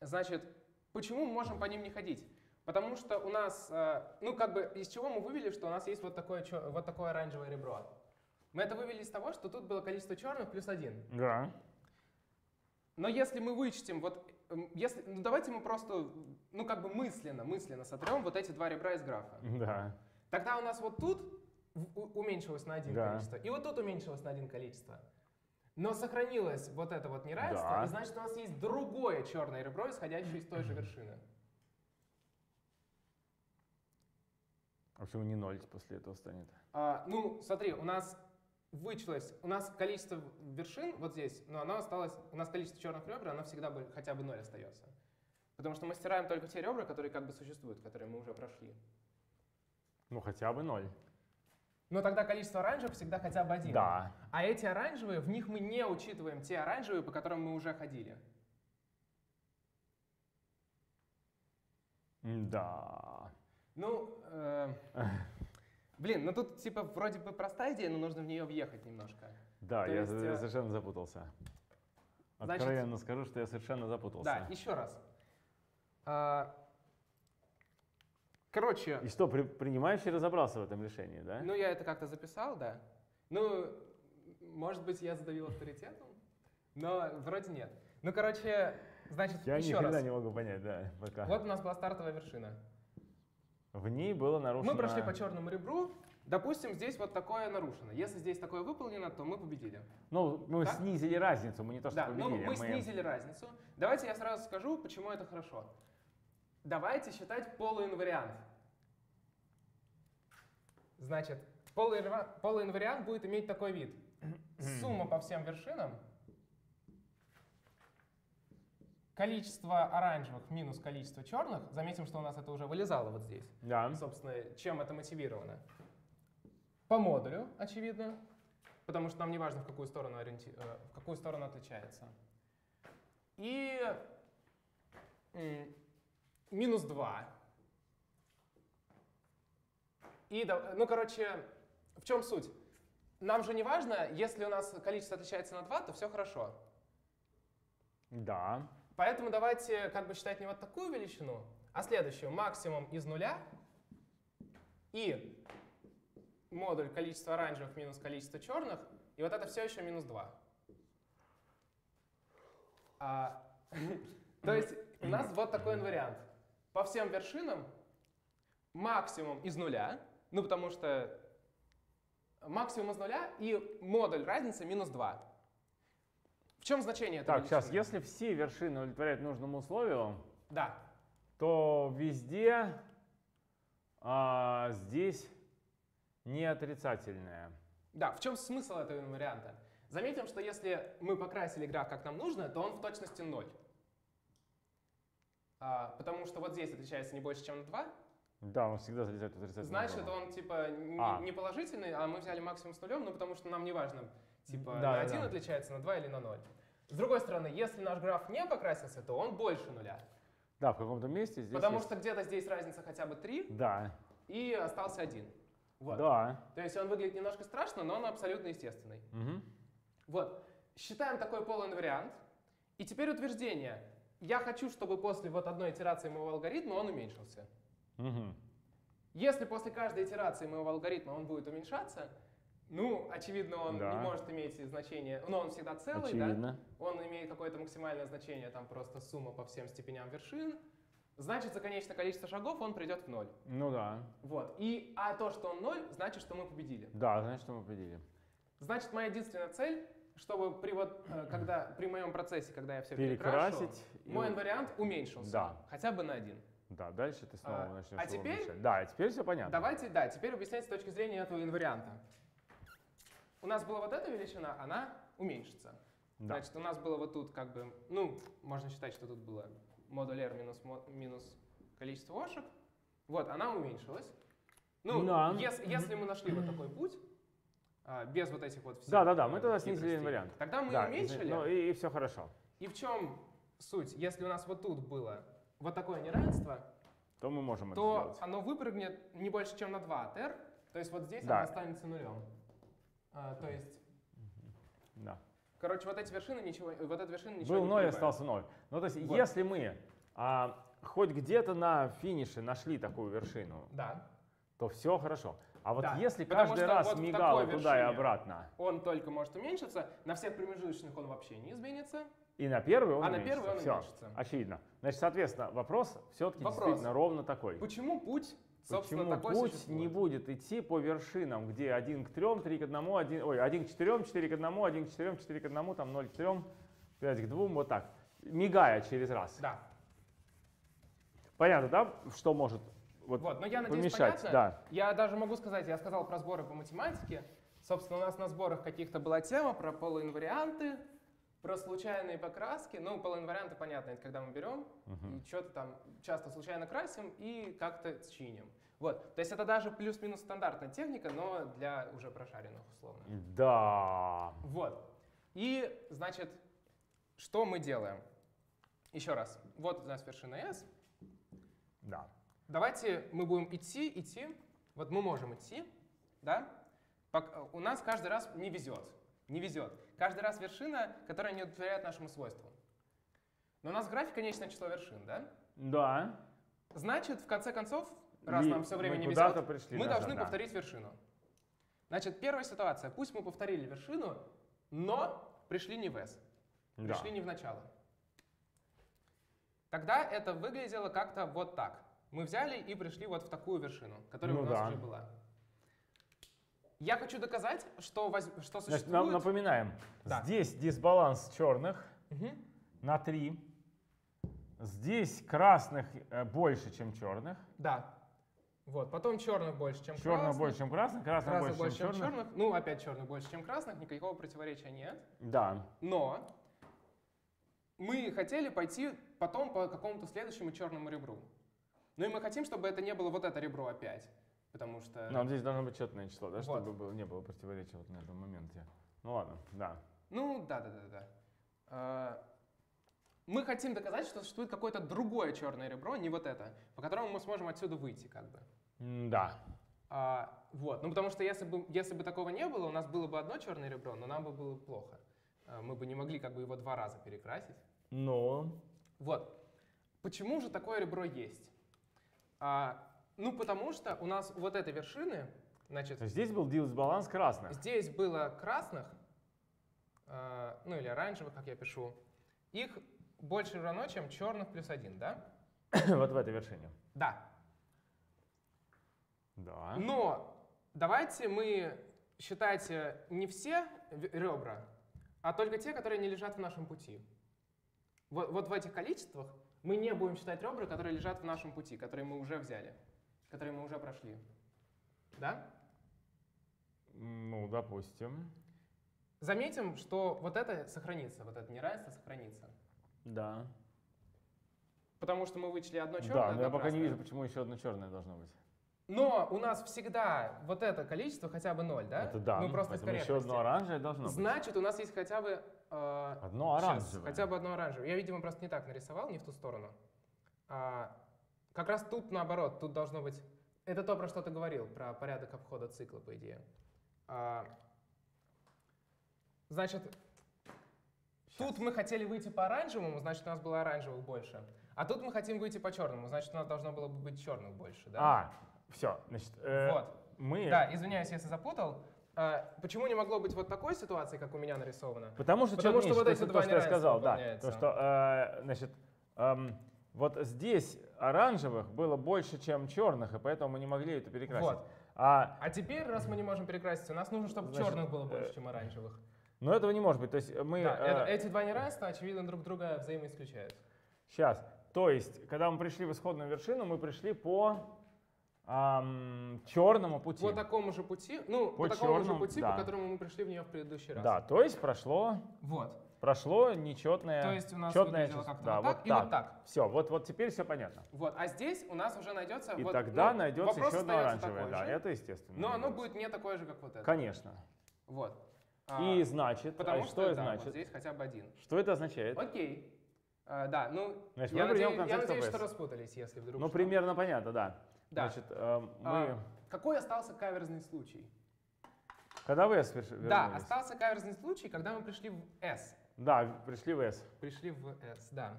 значит, почему мы можем по ним не ходить? Потому что у нас, э, ну, как бы, из чего мы вывели, что у нас есть вот такое, вот такое оранжевое ребро? Мы это вывели из того, что тут было количество черных плюс один. Да. Но если мы вычтем, вот, если, ну давайте мы просто, ну как бы мысленно, мысленно сотрем вот эти два ребра из графа. Да. Тогда у нас вот тут уменьшилось на один да. количество, и вот тут уменьшилось на один количество. Но сохранилось вот это вот неравенство, да. и значит у нас есть другое черное ребро, исходящее из той же вершины. А почему не ноль после этого станет? А, ну, смотри, у нас... Вычлось. У нас количество вершин вот здесь, но оно осталось. У нас количество черных ребер, оно всегда бы, хотя бы ноль остается. Потому что мы стираем только те ребра, которые как бы существуют, которые мы уже прошли. Ну, хотя бы ноль. Но тогда количество оранжевых всегда хотя бы один. Да. А эти оранжевые, в них мы не учитываем те оранжевые, по которым мы уже ходили. Да. Ну. Э Блин, ну тут типа вроде бы простая идея, но нужно в нее въехать немножко. Да, я, есть, я совершенно запутался. Откровенно скажу, что я совершенно запутался. Да, еще раз. А, короче. И что, при, принимающий разобрался в этом решении, да? Ну, я это как-то записал, да. Ну, может быть, я задавил авторитетом, но вроде нет. Ну, короче, значит, я еще раз. Я не могу понять, да, пока. Вот у нас была стартовая вершина. В ней было нарушено... Мы прошли по черному ребру. Допустим, здесь вот такое нарушено. Если здесь такое выполнено, то мы победили. Ну, мы так? снизили разницу, мы не то что да, победили. Да, мы, мы снизили разницу. Давайте я сразу скажу, почему это хорошо. Давайте считать полуинвариант. Значит, Полуинвариант будет иметь такой вид. Сумма по всем вершинам. Количество оранжевых минус количество черных. Заметим, что у нас это уже вылезало вот здесь. Да. Собственно, чем это мотивировано? По модулю, очевидно. Потому что нам не важно, в какую сторону, ориенти... в какую сторону отличается. И минус два. И, ну, короче, в чем суть? Нам же не важно, если у нас количество отличается на два, то все хорошо. Да. Поэтому давайте как бы считать не вот такую величину, а следующую. Максимум из нуля и модуль количество оранжевых минус количество черных. И вот это все еще минус два. А, то есть у нас вот такой инвариант. По всем вершинам максимум из нуля, ну потому что максимум из нуля и модуль разницы минус два. В чем значение этого? Так, сейчас, если все вершины удовлетворяют нужному условию, да, то везде а, здесь не отрицательное. Да, в чем смысл этого инварианта? Заметим, что если мы покрасили граф как нам нужно, то он в точности ноль. А, потому что вот здесь отличается не больше, чем на два. Да, он всегда залезает в отрицательное. Значит, он типа не, а. не положительный, а мы взяли максимум с нулем, ну потому что нам не важно. Типа да, на один да. отличается, на два или на ноль. С другой стороны, если наш граф не покрасился, то он больше нуля. Да, в каком-то месте здесь Потому есть... что где-то здесь разница хотя бы три, да. и остался один. Вот. Да. То есть он выглядит немножко страшно, но он абсолютно естественный. Угу. Вот. Считаем такой полуинвариант. И теперь утверждение. Я хочу, чтобы после вот одной итерации моего алгоритма он уменьшился. Угу. Если после каждой итерации моего алгоритма он будет уменьшаться, ну, очевидно, он да. не может иметь значение, но он всегда целый, очевидно. да? Он имеет какое-то максимальное значение, там просто сумма по всем степеням вершин. Значит, за конечное количество шагов он придет к ноль. Ну да. Вот. И, а то, что он ноль, значит, что мы победили. Да, значит, что мы победили. Значит, моя единственная цель, чтобы при, вот, когда, при моем процессе, когда я все перекрашу, мой инвариант уменьшился. Да. Хотя бы на один. Да, дальше ты снова а, начнешь. А теперь? Уменьшать. Да, теперь все понятно. Давайте, да, теперь объяснять с точки зрения этого инварианта. У нас была вот эта величина, она уменьшится. Да. Значит, у нас было вот тут как бы, ну, можно считать, что тут было модуль r минус, мо, минус количество ошибок. Вот, она уменьшилась. Ну, да. ес, если мы нашли вот такой путь, а, без вот этих вот всех... Да-да-да, мы тогда снизили инвариант. Тогда мы да, уменьшили. Ну, и, и все хорошо. И в чем суть? Если у нас вот тут было вот такое неравенство, то, мы можем то это оно выпрыгнет не больше, чем на два от r. То есть вот здесь да. оно останется нулем. А, то есть, да. короче, вот эти вершины ничего, вот эта вершина ничего. Был ноль, остался ноль. Ну то есть, вот. если мы а, хоть где-то на финише нашли такую вершину, да. то все хорошо. А вот да. если Потому каждый раз вот мигало туда и обратно, он только может уменьшиться. На всех промежуточных он вообще не изменится. И на первый он а уменьшится. На первый он все. уменьшится. Очевидно. Значит, соответственно, вопрос все-таки действительно ровно такой. Почему путь? Собственно, Почему такой путь существует? не будет идти по вершинам, где один к трём, три к одному, один, ой, один к четырём, четыре к одному, один к четырём, четыре к одному, там ноль к трём, пять к двум, вот так, мигая через раз. Да. Понятно, да, что может вот, вот, но я надеюсь, помешать? Понятно. Да. Я даже могу сказать, я сказал про сборы по математике. Собственно, у нас на сборах каких-то была тема про полуинварианты, про случайные покраски. Ну, полуинварианты, понятно, это когда мы берем, угу. и что-то там часто случайно красим и как-то чиним. Вот. То есть это даже плюс-минус стандартная техника, но для уже прошаренных, условно. Да. Вот. И, значит, что мы делаем? Еще раз. Вот у нас вершина S. Да. Давайте мы будем идти, идти. Вот мы можем идти, да? Пока у нас каждый раз не везет. Не везет. Каждый раз вершина, которая не удовлетворяет нашему свойству. Но у нас в графе конечное число вершин, да? Да. Значит, в конце концов, раз и нам все время не везет, мы даже, должны да. повторить вершину. Значит, первая ситуация. Пусть мы повторили вершину, но пришли не в S. Да. Пришли не в начало. Тогда это выглядело как-то вот так. Мы взяли и пришли вот в такую вершину, которая ну у нас да. уже была. Я хочу доказать, что, воз... что существует… Значит, напоминаем, да. здесь дисбаланс черных угу. на три, здесь красных больше, чем черных. Да. Вот. Потом черных больше, чем черных красных. больше, чем красных, красных, красных больше, больше, чем, чем черных. черных. Ну, опять черных больше, чем красных, никакого противоречия нет. Да. Но мы хотели пойти потом по какому-то следующему черному ребру. Ну и мы хотим, чтобы это не было вот это ребро опять, потому что... Ну, здесь должно быть четное число, да, вот. чтобы не было противоречия вот на этом моменте. Ну ладно, да. Ну, да-да-да-да. Мы хотим доказать, что существует какое-то другое черное ребро, не вот это, по которому мы сможем отсюда выйти, как бы. Да. А, вот, ну потому что если бы, если бы такого не было, у нас было бы одно черное ребро, но нам бы было плохо. Мы бы не могли как бы его два раза перекрасить. Но. Вот. Почему же такое ребро есть? А, ну потому что у нас вот этой вершины, значит… Здесь был дисбаланс красных. Здесь было красных, а, ну или оранжевых, как я пишу, их… больше равно, чем черных плюс один, да? Вот в этой вершине. Да. Да. Но давайте мы считать не все ребра, а только те, которые не лежат в нашем пути. Вот, вот в этих количествах мы не будем считать ребра, которые лежат в нашем пути, которые мы уже взяли, которые мы уже прошли. Да? Ну, допустим. Заметим, что вот это сохранится, вот это неравенство сохранится. Да. Потому что мы вычли одно черное. Да, но я пока не вижу, почему еще одно черное должно быть. Но у нас всегда вот это количество хотя бы ноль, да? Это да. Ну просто еще одно оранжевое должно быть. Значит, у нас есть хотя бы э, одно оранжевое. Хотя бы одно оранжевое. Я, видимо, просто не так нарисовал, не в ту сторону. А, как раз тут наоборот, тут должно быть. Это то, про что ты говорил, про порядок обхода цикла, по идее. А, значит. Тут мы хотели выйти по оранжевому, значит, у нас было оранжевых больше. А тут мы хотим выйти по черному, значит, у нас должно было бы быть черных больше, да? А, все, значит, э, вот. мы… Да, извиняюсь, если запутал. Э, почему не могло быть вот такой ситуации, как у меня нарисовано? Потому что, Потому что, что вот эти два неравенства выполняются. Да, то, что, э, значит, э, вот здесь оранжевых было больше, чем черных, и поэтому мы не могли это перекрасить. Вот. А, а теперь, раз мы не можем перекрасить, у нас нужно, чтобы значит, черных было больше, чем оранжевых. Но этого не может быть. То есть мы, да, это, э... эти два неравенства, очевидно, друг друга взаимоисключают. Сейчас. То есть, когда мы пришли в исходную вершину, мы пришли по эм, черному пути. По такому же пути, ну, по, по такому черному, же пути, да. по которому мы пришли в нее в предыдущий раз. Да, то есть прошло, вот. прошло нечетное. То есть у нас четное выглядело как-то да, вот так и вот так. Все, вот, вот теперь все понятно. Вот, а здесь у нас уже найдется… И вот, тогда ну, найдется еще одно оранжевое, да, же, это естественно. Но оно будет не такое же, как вот это. Конечно. Вот. И а, значит, потому а что, что это значит? Вот здесь хотя бы один. Что это означает? Окей. А, да, ну, значит, я, надеюсь, я надеюсь, что распутались, если вдруг Ну, что. примерно понятно, да. да. Значит, э, мы... а, какой остался каверзный случай? Когда вы S вернулись? Да, остался каверзный случай, когда мы пришли в S. Да, пришли в S. Пришли в S, да.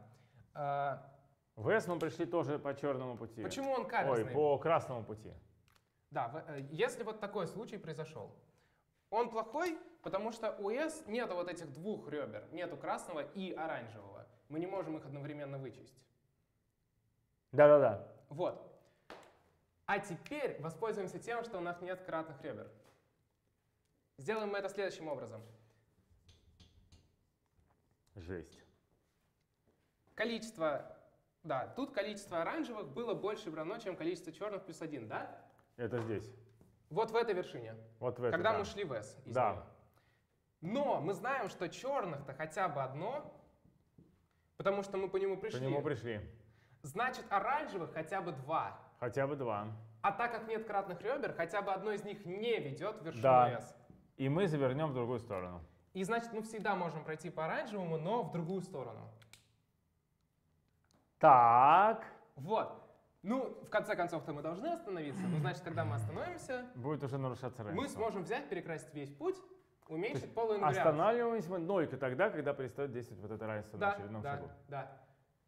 А... В S мы пришли тоже по черному пути. Почему он каверзный? Ой, по красному пути. Да, если вот такой случай произошел. Он плохой, потому что у S нету вот этих двух ребер, нету красного и оранжевого. Мы не можем их одновременно вычесть. Да-да-да. Вот. А теперь воспользуемся тем, что у нас нет кратных ребер. Сделаем мы это следующим образом. Жесть. Количество, да, тут количество оранжевых было больше равно, чем количество черных плюс один, да? Это здесь. Вот в этой вершине, вот в этой, когда да. мы шли в S. Да. Но мы знаем, что черных-то хотя бы одно, потому что мы по нему пришли. По нему пришли. Значит, оранжевых хотя бы два. Хотя бы два. А так как нет кратных ребер, хотя бы одно из них не ведет в вершину да. S. И мы завернем в другую сторону. И значит, мы всегда можем пройти по оранжевому, но в другую сторону. Так. Вот. Ну, в конце концов-то мы должны остановиться, но значит, когда мы остановимся, будет уже нарушаться равенство. Мы сможем взять, перекрасить весь путь, уменьшить полную ингредиенцию. Останавливаемся мы только тогда, когда перестает действовать вот это равенство да, на очередном да, шагу. Да.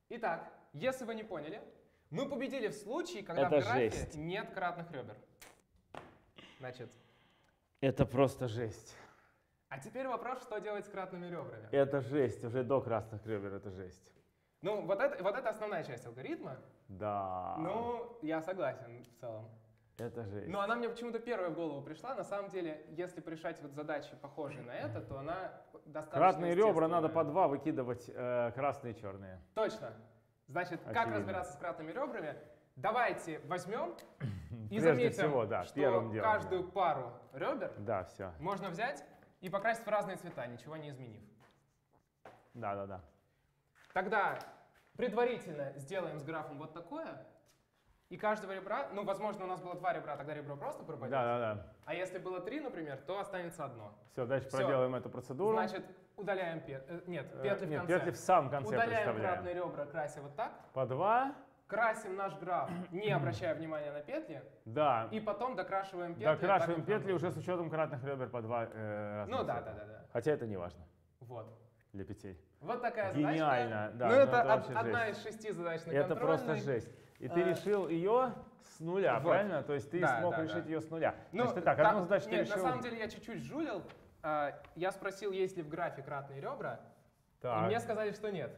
Итак, если вы не поняли, мы победили в случае, когда это в графе жесть. нет кратных ребер. Значит. Это просто жесть. А теперь вопрос, что делать с кратными ребрами. Это жесть, уже до красных ребер это жесть. Ну, вот это, вот это основная часть алгоритма. Да. Ну, я согласен в целом. Это жесть. Но она мне почему-то первая в голову пришла. На самом деле, если решать вот задачи, похожие на это, то она достаточно Кратные ребра надо по два выкидывать э, красные и черные. Точно. Значит, Очевидно. как разбираться с кратными ребрами? Давайте возьмем И прежде заметим, всего, да, что первым делом, каждую да. пару ребер да, все. можно взять и покрасить в разные цвета, ничего не изменив. Да, да, да. Тогда предварительно сделаем с графом вот такое. И каждого ребра, ну, возможно, у нас было два ребра, тогда ребро просто пропадет. Да, да, да. А если было три, например, то останется одно. Все, дальше Все. проделаем эту процедуру. Значит, удаляем петли. Нет, петли э, в нет, конце. Петли в самом конце удаляем кратные ребра, красим вот так. По два. Красим наш граф, не обращая внимания на петли. Да. И потом докрашиваем петли. Докрашиваем петли уже с учетом кратных ребер по два э, раза. Ну да, да, да, да. Хотя это не важно. Вот. Для петель. Вот такая задача. Гениально, да. Ну, это, это од одна жесть. из шести задач на Это просто жесть. И ты решил ее с нуля, вот. правильно? То есть ты да, смог да, решить да. ее с нуля. Ну, Значит, ты так, там, одну задачу нет, ты решил... на самом деле я чуть-чуть жулил. Я спросил, есть ли в графе кратные ребра. Так. И мне сказали, что нет.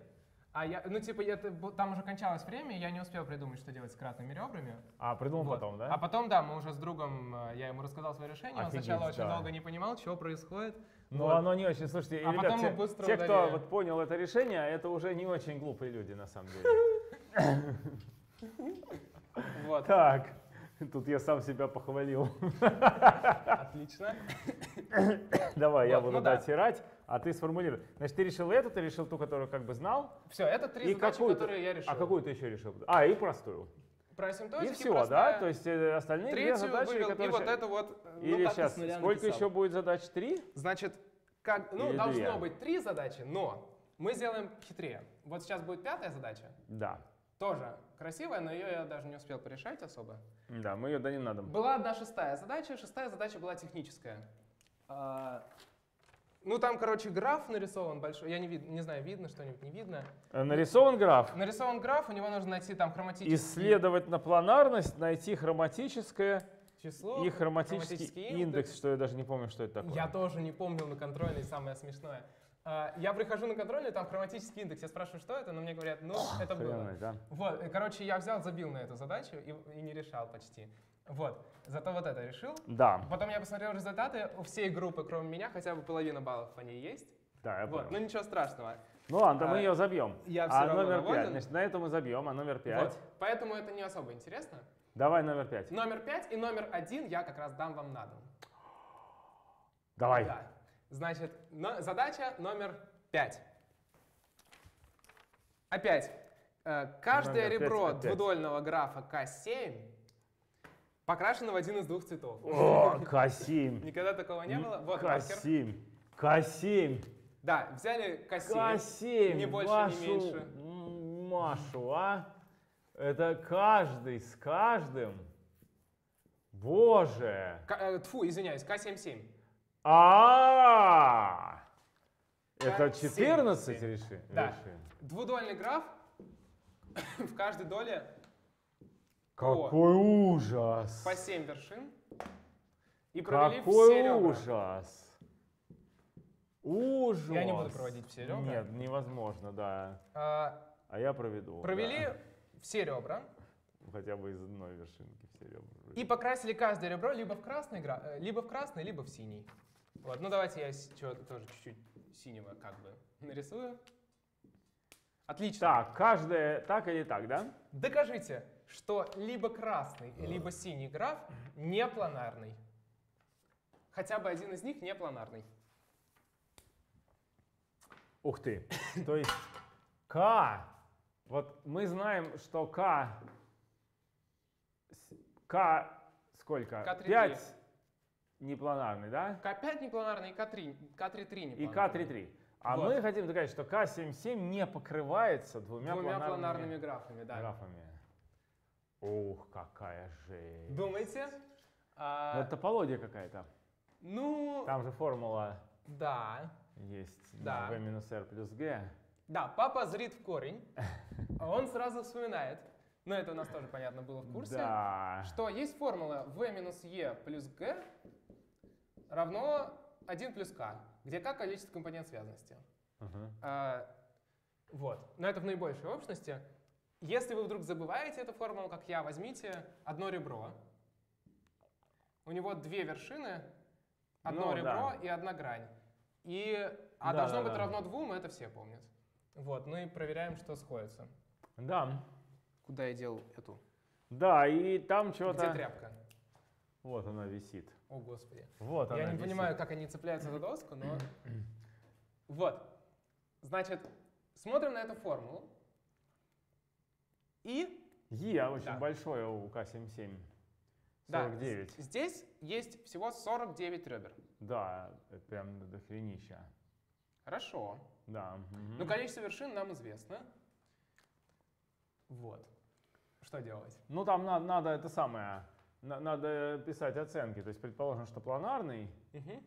А я, ну, типа, это, там уже кончалось время, я не успел придумать, что делать с кратными ребрами. А, придумал вот. потом, да? А потом, да, мы уже с другом, я ему рассказал свое решение, Офигеть, он сначала да. очень долго не понимал, что происходит. Ну, вот. оно не очень, слушайте, а ребят, те, быстро те кто вот понял это решение, это уже не очень глупые люди, на самом деле. Вот. Так, тут я сам себя похвалил. Отлично. Давай, вот, я буду ну дотирать, да. а ты сформулируй. Значит, ты решил эту, ты решил ту, которую как бы знал. Все, это три и задачи, которые я решил. А какую ты еще решил? А, и простую. Про симптомики, и все, простая. да? То есть остальные Третью две задачи, вывел, которые... И вот это вот... Или ну, сейчас, сколько написал. еще будет задач? Три? Значит, как... ну, Или должно две. быть три задачи, но мы сделаем хитрее. Вот сейчас будет пятая задача. Да. Тоже красивая, но ее я даже не успел порешать особо. Да, мы ее дадим на дом. Была одна шестая задача. Шестая задача была техническая. А, ну, там, короче, граф нарисован большой. Я не, вид, не знаю, видно что-нибудь, не видно. Нарисован граф? Нарисован граф, у него нужно найти там хроматический... Исследовать на планарность, найти хроматическое число и хроматический, хроматический индекс, индекс, что я даже не помню, что это такое. Я тоже не помнил на контрольной, самое смешное. Я прихожу на контрольную, там хроматический индекс, я спрашиваю, что это, но мне говорят, ну, Ох, это было. Хренность, да? Вот, короче, я взял, забил на эту задачу и, и не решал почти. Вот, зато вот это решил. Да. Потом я посмотрел результаты, у всей группы, кроме меня, хотя бы половина баллов по ней есть. Да, я понял. Вот, ну, ничего страшного. Ну ладно, а, мы ее забьем. Я все а равно номер доволен. пять, значит, на это мы забьем, а номер пять? Вот, поэтому это не особо интересно. Давай номер пять. Номер пять и номер один я как раз дам вам на дом. Давай. Да. Значит, но, задача номер пять. Опять. Э, каждое номер ребро пять, двудольного графа К семь покрашено в один из двух цветов. О, К семь. Никогда такого не было. Вот К семь. К семь. Да, взяли К семь. К семь. Не больше, Машу, не меньше. Машу, а? Это каждый с каждым. Боже. К, э, тьфу, извиняюсь, К семь семь. А, это четырнадцать решили? Да. Двудольный граф в каждой доле. Какой ужас! По семь вершин. И провели все ребра. Какой ужас! Ужас! Я не буду проводить все ребра. Нет, невозможно, да. А я проведу. Провели все ребра. Хотя бы из одной вершинки все ребра. И покрасили каждое ребро либо в красный, либо в, красный, либо в синий. Вот, ну давайте я тоже чуть-чуть синего как бы нарисую. Отлично. Так, каждое так или так, да? Докажите, что либо красный, либо синий граф не планарный. Хотя бы один из них не планарный. Ух ты. То есть К. Вот мы знаем, что К. К сколько? К три три. Непланарный, да? К пять непланарный и К три. К три три непланарный. И К три три. А вот. мы хотим доказать, что К семь семь не покрывается двумя, двумя планарными, планарными графами. Да. графами. Ух, какая жесть. Думаете? А... Это топология какая-то. Ну... Там же формула да. есть. Да. В минус R плюс G. Да, папа зрит в корень, он сразу вспоминает. Но это у нас тоже понятно было в курсе, да. что есть формула v минус e плюс g равно один плюс k, где k количество компонент связности. Uh-huh. а, вот. Но это в наибольшей общности. Если вы вдруг забываете эту формулу, как я, возьмите одно ребро. У него две вершины, одно ну, ребро да. и одна грань. И, а да, должно да, быть да. равно двум, это все помнят. Вот. Ну и проверяем, что сходится. Да. Куда я делал эту Да, и там что-то... Где тряпка? Вот она висит. О, Господи. Вот она Я не висит. Понимаю, как они цепляются за доску, но... Вот. Значит, смотрим на эту формулу. И... Е очень да. большое у К семь семь. сорок девять. Да, здесь есть всего сорок девять ребер. Да, прям до хренища. Хорошо. Да. Угу. Ну, количество вершин нам известно. Вот. Что делать? Ну, там надо, надо это самое, на, надо писать оценки. То есть, предположим, что планарный. Угу.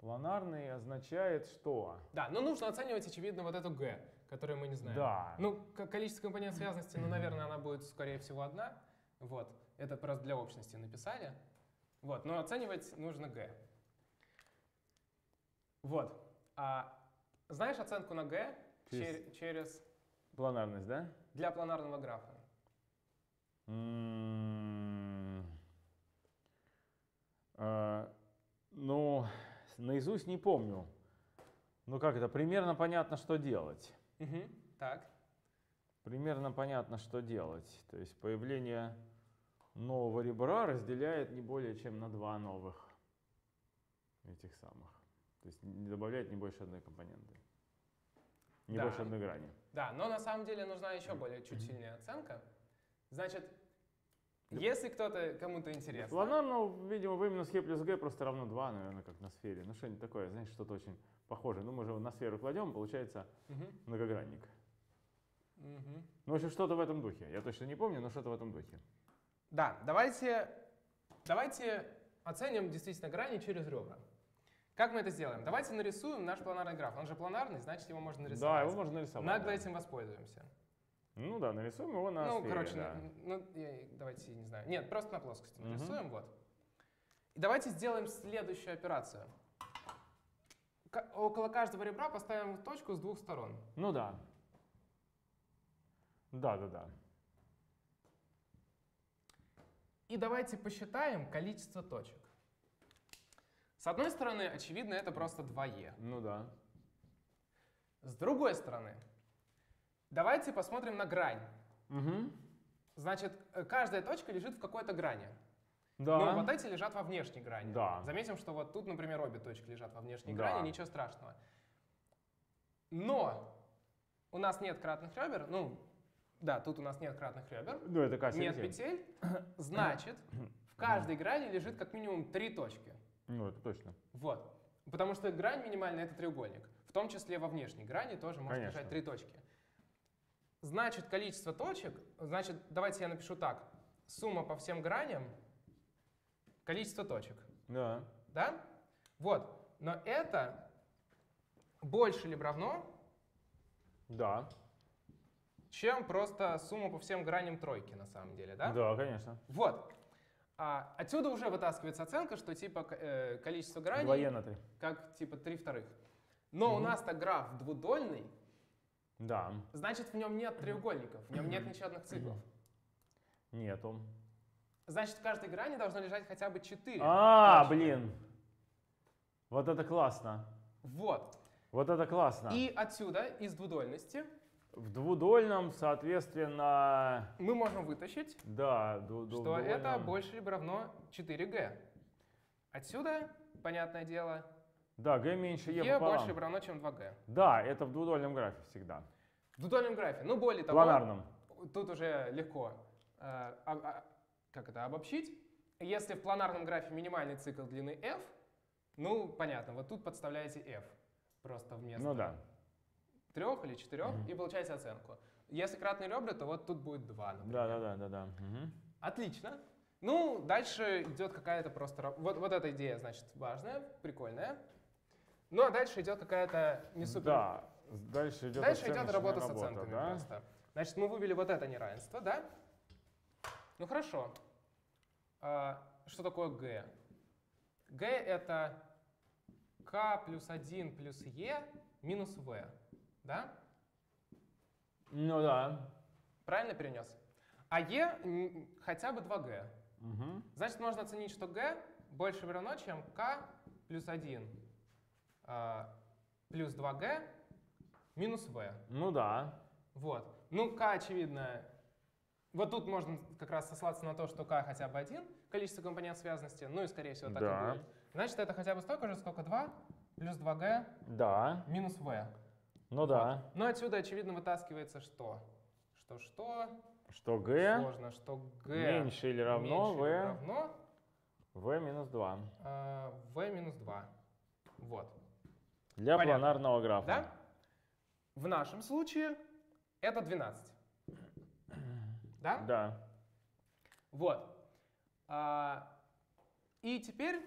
Планарный означает что? Да, но нужно оценивать, очевидно, вот эту G, которую мы не знаем. Да. Ну, количество компонент связности, ну, наверное, она будет, скорее всего, одна. Вот. Это просто для общности написали. Вот. Но оценивать нужно G. Вот. А знаешь оценку на G через, чер через... планарность, да? Для планарного графа. Mm. Uh, ну, наизусть не помню. Ну как это? Примерно понятно, что делать. Uh-huh. Так. Примерно понятно, что делать. То есть появление нового ребра разделяет не более чем на два новых этих самых. То есть не добавляет не больше одной компоненты. Не да. больше одной грани. Да, но на самом деле нужна еще более чуть сильная оценка. Значит, если кто-то, кому-то интересно. Планарно, видимо, вы именно с Е плюс Г просто равно два, наверное, как на сфере. Ну что-нибудь такое, знаешь, что-то очень похожее. Ну мы же на сферу кладем, получается угу. многогранник. Угу. Ну в общем, что-то в этом духе. Я точно не помню, но что-то в этом духе. Да, давайте, давайте оценим действительно грани через ребра. Как мы это сделаем? Давайте нарисуем наш планарный граф. Он же планарный, значит его можно нарисовать. Да, его можно нарисовать. Нагло да. этим воспользуемся. Ну да, нарисуем его на Ну, сфере, короче, да. на, ну, я, давайте, не знаю. Нет, просто на плоскости нарисуем, угу. вот. И давайте сделаем следующую операцию. К- около каждого ребра поставим точку с двух сторон. Ну да. Да, да, да. И давайте посчитаем количество точек. С одной стороны, очевидно, это просто два е. Ну да. С другой стороны, давайте посмотрим на грань. Угу. Значит, каждая точка лежит в какой-то грани. Да. Но вот эти лежат во внешней грани. Да. Заметим, что вот тут, например, обе точки лежат во внешней да. грани, ничего страшного. Но у нас нет кратных ребер, ну... Да, тут у нас нет кратных ребер, ну, это К семь семь. Нет петель, значит, в каждой грани лежит как минимум три точки. Ну, это точно. Вот, потому что грань минимальная — это треугольник, в том числе во внешней грани тоже можно лежать три точки. Значит, количество точек, значит, давайте я напишу так, сумма по всем граням, количество точек. Да. Да? Вот, но это больше либо равно? Да. Чем просто сумма по всем граням тройки, на самом деле, да? Да, конечно. Вот. А отсюда уже вытаскивается оценка, что типа э, количество граней… два е на три. Как типа три вторых. Но угу. у нас-то граф двудольный. Да. Значит, в нем нет треугольников, в нем нет нечетных циклов. Нету. Значит, в каждой грани должно лежать хотя бы четыре. А, -а, -а блин. Вот это классно. Вот. Вот это классно. И отсюда, из двудольности… В двудольном, соответственно… Мы можем вытащить, да, ду -ду что это больше либо равно четыре гэ. Отсюда, понятное дело, да, G меньше Е больше либо равно, чем два гэ. Да, это в двудольном графе всегда. В двудольном графе, ну более того… Планарном. Тут уже легко э, об, а, как это, обобщить. Если в планарном графе минимальный цикл длины f, ну понятно, вот тут подставляете f просто вместо… Ну да. трех или четырех, mm-hmm. и получаете оценку. Если кратные ребра, то вот тут будет два, например. Да, да, да, да, да. Mm-hmm. Отлично. Ну, дальше идет какая-то просто... Вот, вот эта идея, значит, важная, прикольная. Ну, а дальше идет какая-то не супер... Да, дальше идет, дальше идет работа с оценками, да? Просто. Значит, мы вывели вот это неравенство, да? Ну, хорошо. А, что такое G? G — это К плюс один плюс Е минус В. Да? Ну да. Правильно перенес? А Е хотя бы два гэ. Угу. Значит, можно оценить, что G больше или равно, чем К плюс один э, плюс два гэ минус В. Ну да. Вот. Ну, К, очевидно, Вот тут можно как раз сослаться на то, что К хотя бы один, количество компонент связности, ну и, скорее всего, так да. и будет. Значит, это хотя бы столько же, сколько два, плюс два Г, да. минус В. Ну вот. да. Но отсюда, очевидно, вытаскивается что? Что-что? Что Г сложно, что Г меньше или равно меньше В. Или равно В минус два. А, В минус два. Вот. Для Понятно. планарного графа. Да? В нашем случае это двенадцать. Да? Да. Вот. А, и теперь...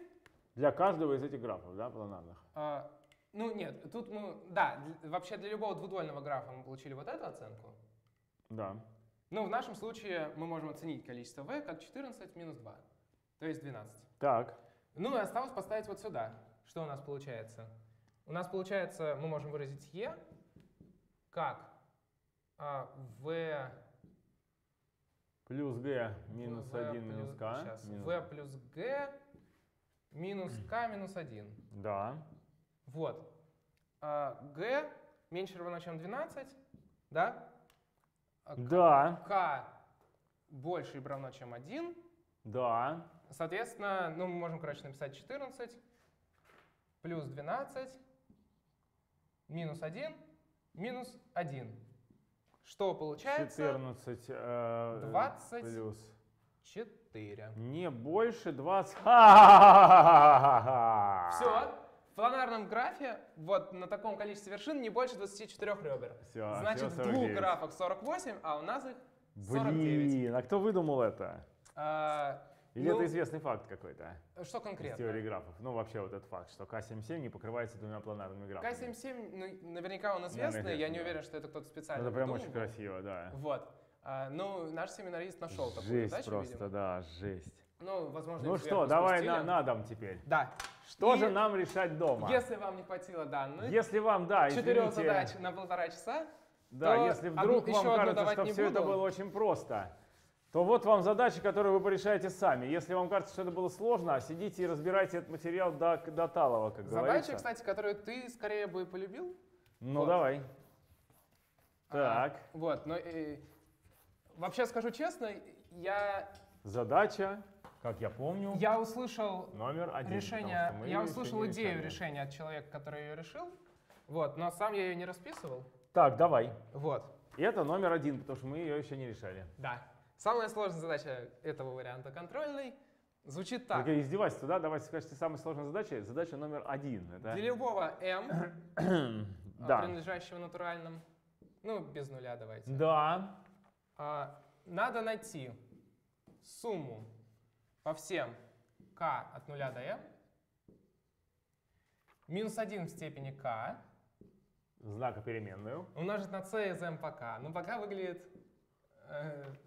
Для каждого из этих графов, да, планарных? А, ну, нет, тут мы... Да, вообще для любого двудольного графа мы получили вот эту оценку. Да. Ну, в нашем случае мы можем оценить количество v как четырнадцать минус два, то есть двенадцать. Так. Ну, и осталось поставить вот сюда. Что у нас получается? У нас получается, мы можем выразить e как а, v... Плюс g минус v один плюс, минус k. Сейчас, минус. v плюс g минус k минус один. Да. Вот. А, g меньше равно, чем двенадцать, да? А, да. k больше или равно, чем один. Да. Соответственно, ну, мы можем, короче, написать четырнадцать плюс двенадцать минус один минус один. Что получается? четырнадцать э, двадцать плюс четыре. Не больше двадцати. Все. В планарном графе вот на таком количестве вершин не больше двадцати четырёх ребер. Все, значит, в двух графах сорок восемь, а у нас их сорок девять. Блин, а кто выдумал это? А, Или ну, это известный факт какой-то? Что конкретно? Теории графов. Ну, вообще вот этот факт, что К семь семь не покрывается двумя планарными графами. К семь семь, ну, наверняка он известный, наверное, я не уверен, что это кто-то специально Это прям очень красиво, да. Вот. А, ну, наш семинарист нашел жесть такую задачу, просто, видимо. да, жесть. Ну, возможно, ну что, давай на, на дом теперь. Да. Что И же нам решать дома? Если вам не хватило данных, если вам, да, четырех задач на полтора часа, да, то если вдруг одну, вам кажется, что все буду. это было очень просто, то вот вам задачи, которые вы порешаете сами. Если вам кажется, что это было сложно, сидите и разбирайте этот материал до, до талого, как Задача, говорится. Задача, кстати, которую ты скорее бы полюбил. Ну, вот. давай. Так. А, вот, но э, вообще скажу честно, я... Задача, как я помню, я услышал номер один. Решение, я услышал идею решения от человека, который ее решил, вот, но сам я ее не расписывал. Так, давай. Вот. И это номер один, потому что мы ее еще не решали. Да. Самая сложная задача этого варианта контрольной звучит так. Такие издевательства, да? Давайте скажите, самая сложная задача — задача номер один. Это... Для любого m, принадлежащего натуральным, ну, без нуля давайте. Да. Надо найти сумму по всем k от нуля до m, минус один в степени k, знака переменную, умножить на c из m по k. Ну, пока выглядит...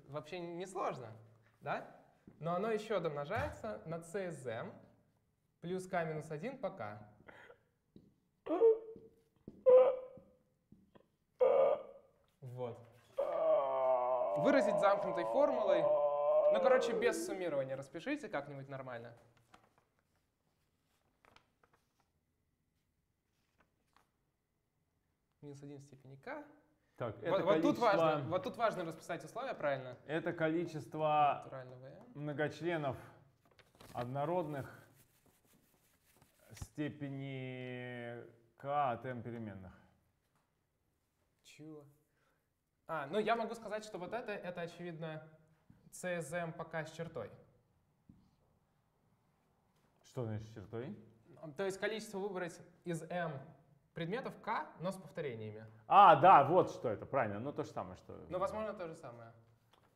вообще не сложно, да? Но оно еще домножается на c из m плюс k минус один по k. Вот. Выразить замкнутой формулой. Ну, короче, без суммирования распишите как-нибудь нормально. Минус один в степени k. Так, вот, это вот, тут важно, вот тут важно расписать условия, правильно? Это количество многочленов однородных степени k от m переменных. Чего? А, ну я могу сказать, что вот это, это очевидно, c из m по k с чертой. Что значит с чертой? То есть количество выбрать из m предметов k, но с повторениями. А, да, вот что это, правильно. Ну, то же самое, что... Ну, возможно, то же самое.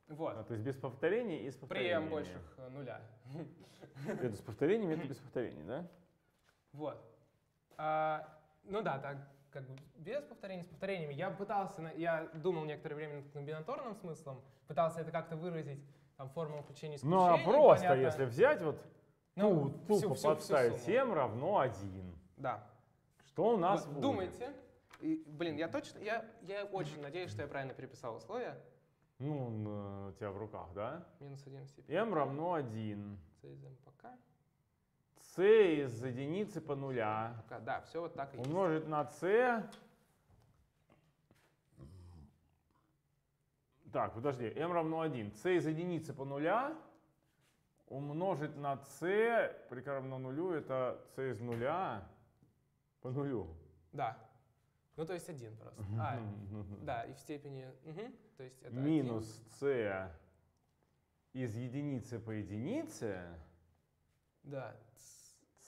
Вот. А, то есть без повторений и с повторениями. При m больших нуля. Это с повторениями, это без повторений, да? Вот. А, ну да, так как бы без повторений, с повторениями. Я пытался, я думал некоторое время над комбинаторным смыслом, пытался это как-то выразить, там, формулу включения исключения. Ну, а просто, понятно. если взять вот, ну, ту, всю, тупо всю, подставить всю m равно один. Да. Что у нас Вы будет? Думайте. И, блин, я точно, я, я очень надеюсь, что я правильно переписал условия. Ну, у тебя в руках, да? Минус один в степени. m равно один. c из m по k. c из единицы по нуля. По да, все вот так и есть. Умножить на c Так, подожди, m равно один. c из единицы по нуля умножить на c, прикровно нулю, это c из нуля по нулю. Да. Ну, то есть один просто. А, да, и в степени... Угу. То есть это минус c из единицы по единице. Да.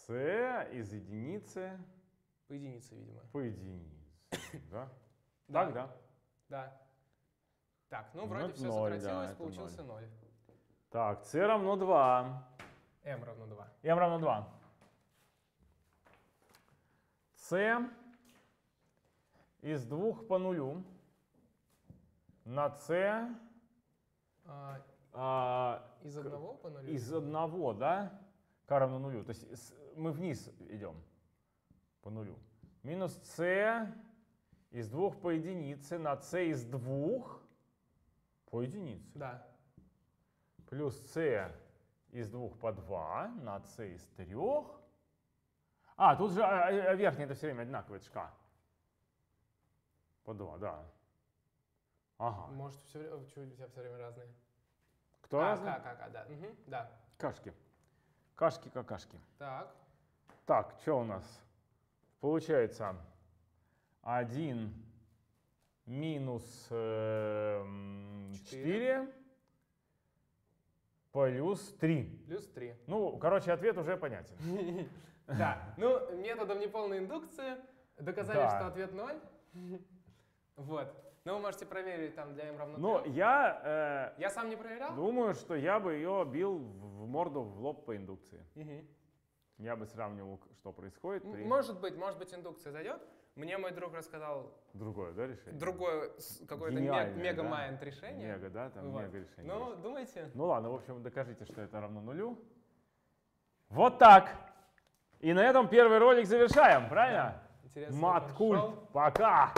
c из единицы... По единице, видимо. По единице, да? Так, да. Да. Так, ну вроде все сократилось, получился ноль. Так, c равно два. m равно два. m равно два. c из двух по нулю на c... А, а, из одного по нулю? Из одного, да? K равно нулю. То есть мы вниз идем по нулю. Минус c из двух по единице на c из двух по единице. Да. Плюс c из двух по два на c из трёх. А, тут же верхний это все время одинаковый, это шка. По два, да. Ага. Может, все время, чуть у тебя все время разные. Кто а, разные? Как, как, да. Угу, да. Кашки. Кашки, какашки. Так. Так, что у нас? Получается один минус э, четыре. четыре. Плюс три. Плюс три. Ну, короче, ответ уже понятен. Да. Ну, методом неполной индукции доказали, что ответ ноль. Вот. Но вы можете проверить там для m равно трём. Ну, я... Я сам не проверял? Думаю, что я бы ее бил в морду, в лоб по индукции. Я бы сравнивал, что происходит. Может быть, может быть, индукция зайдет. Мне мой друг рассказал... Другое, да, решение? Другое, какое-то мега-майнд да? решение. Мега, да, там вот. мега решение. Ну, есть. думайте. Ну ладно, в общем, докажите, что это равно нулю. Вот так. И на этом первый ролик завершаем, правильно? Да. Маткульт, пока!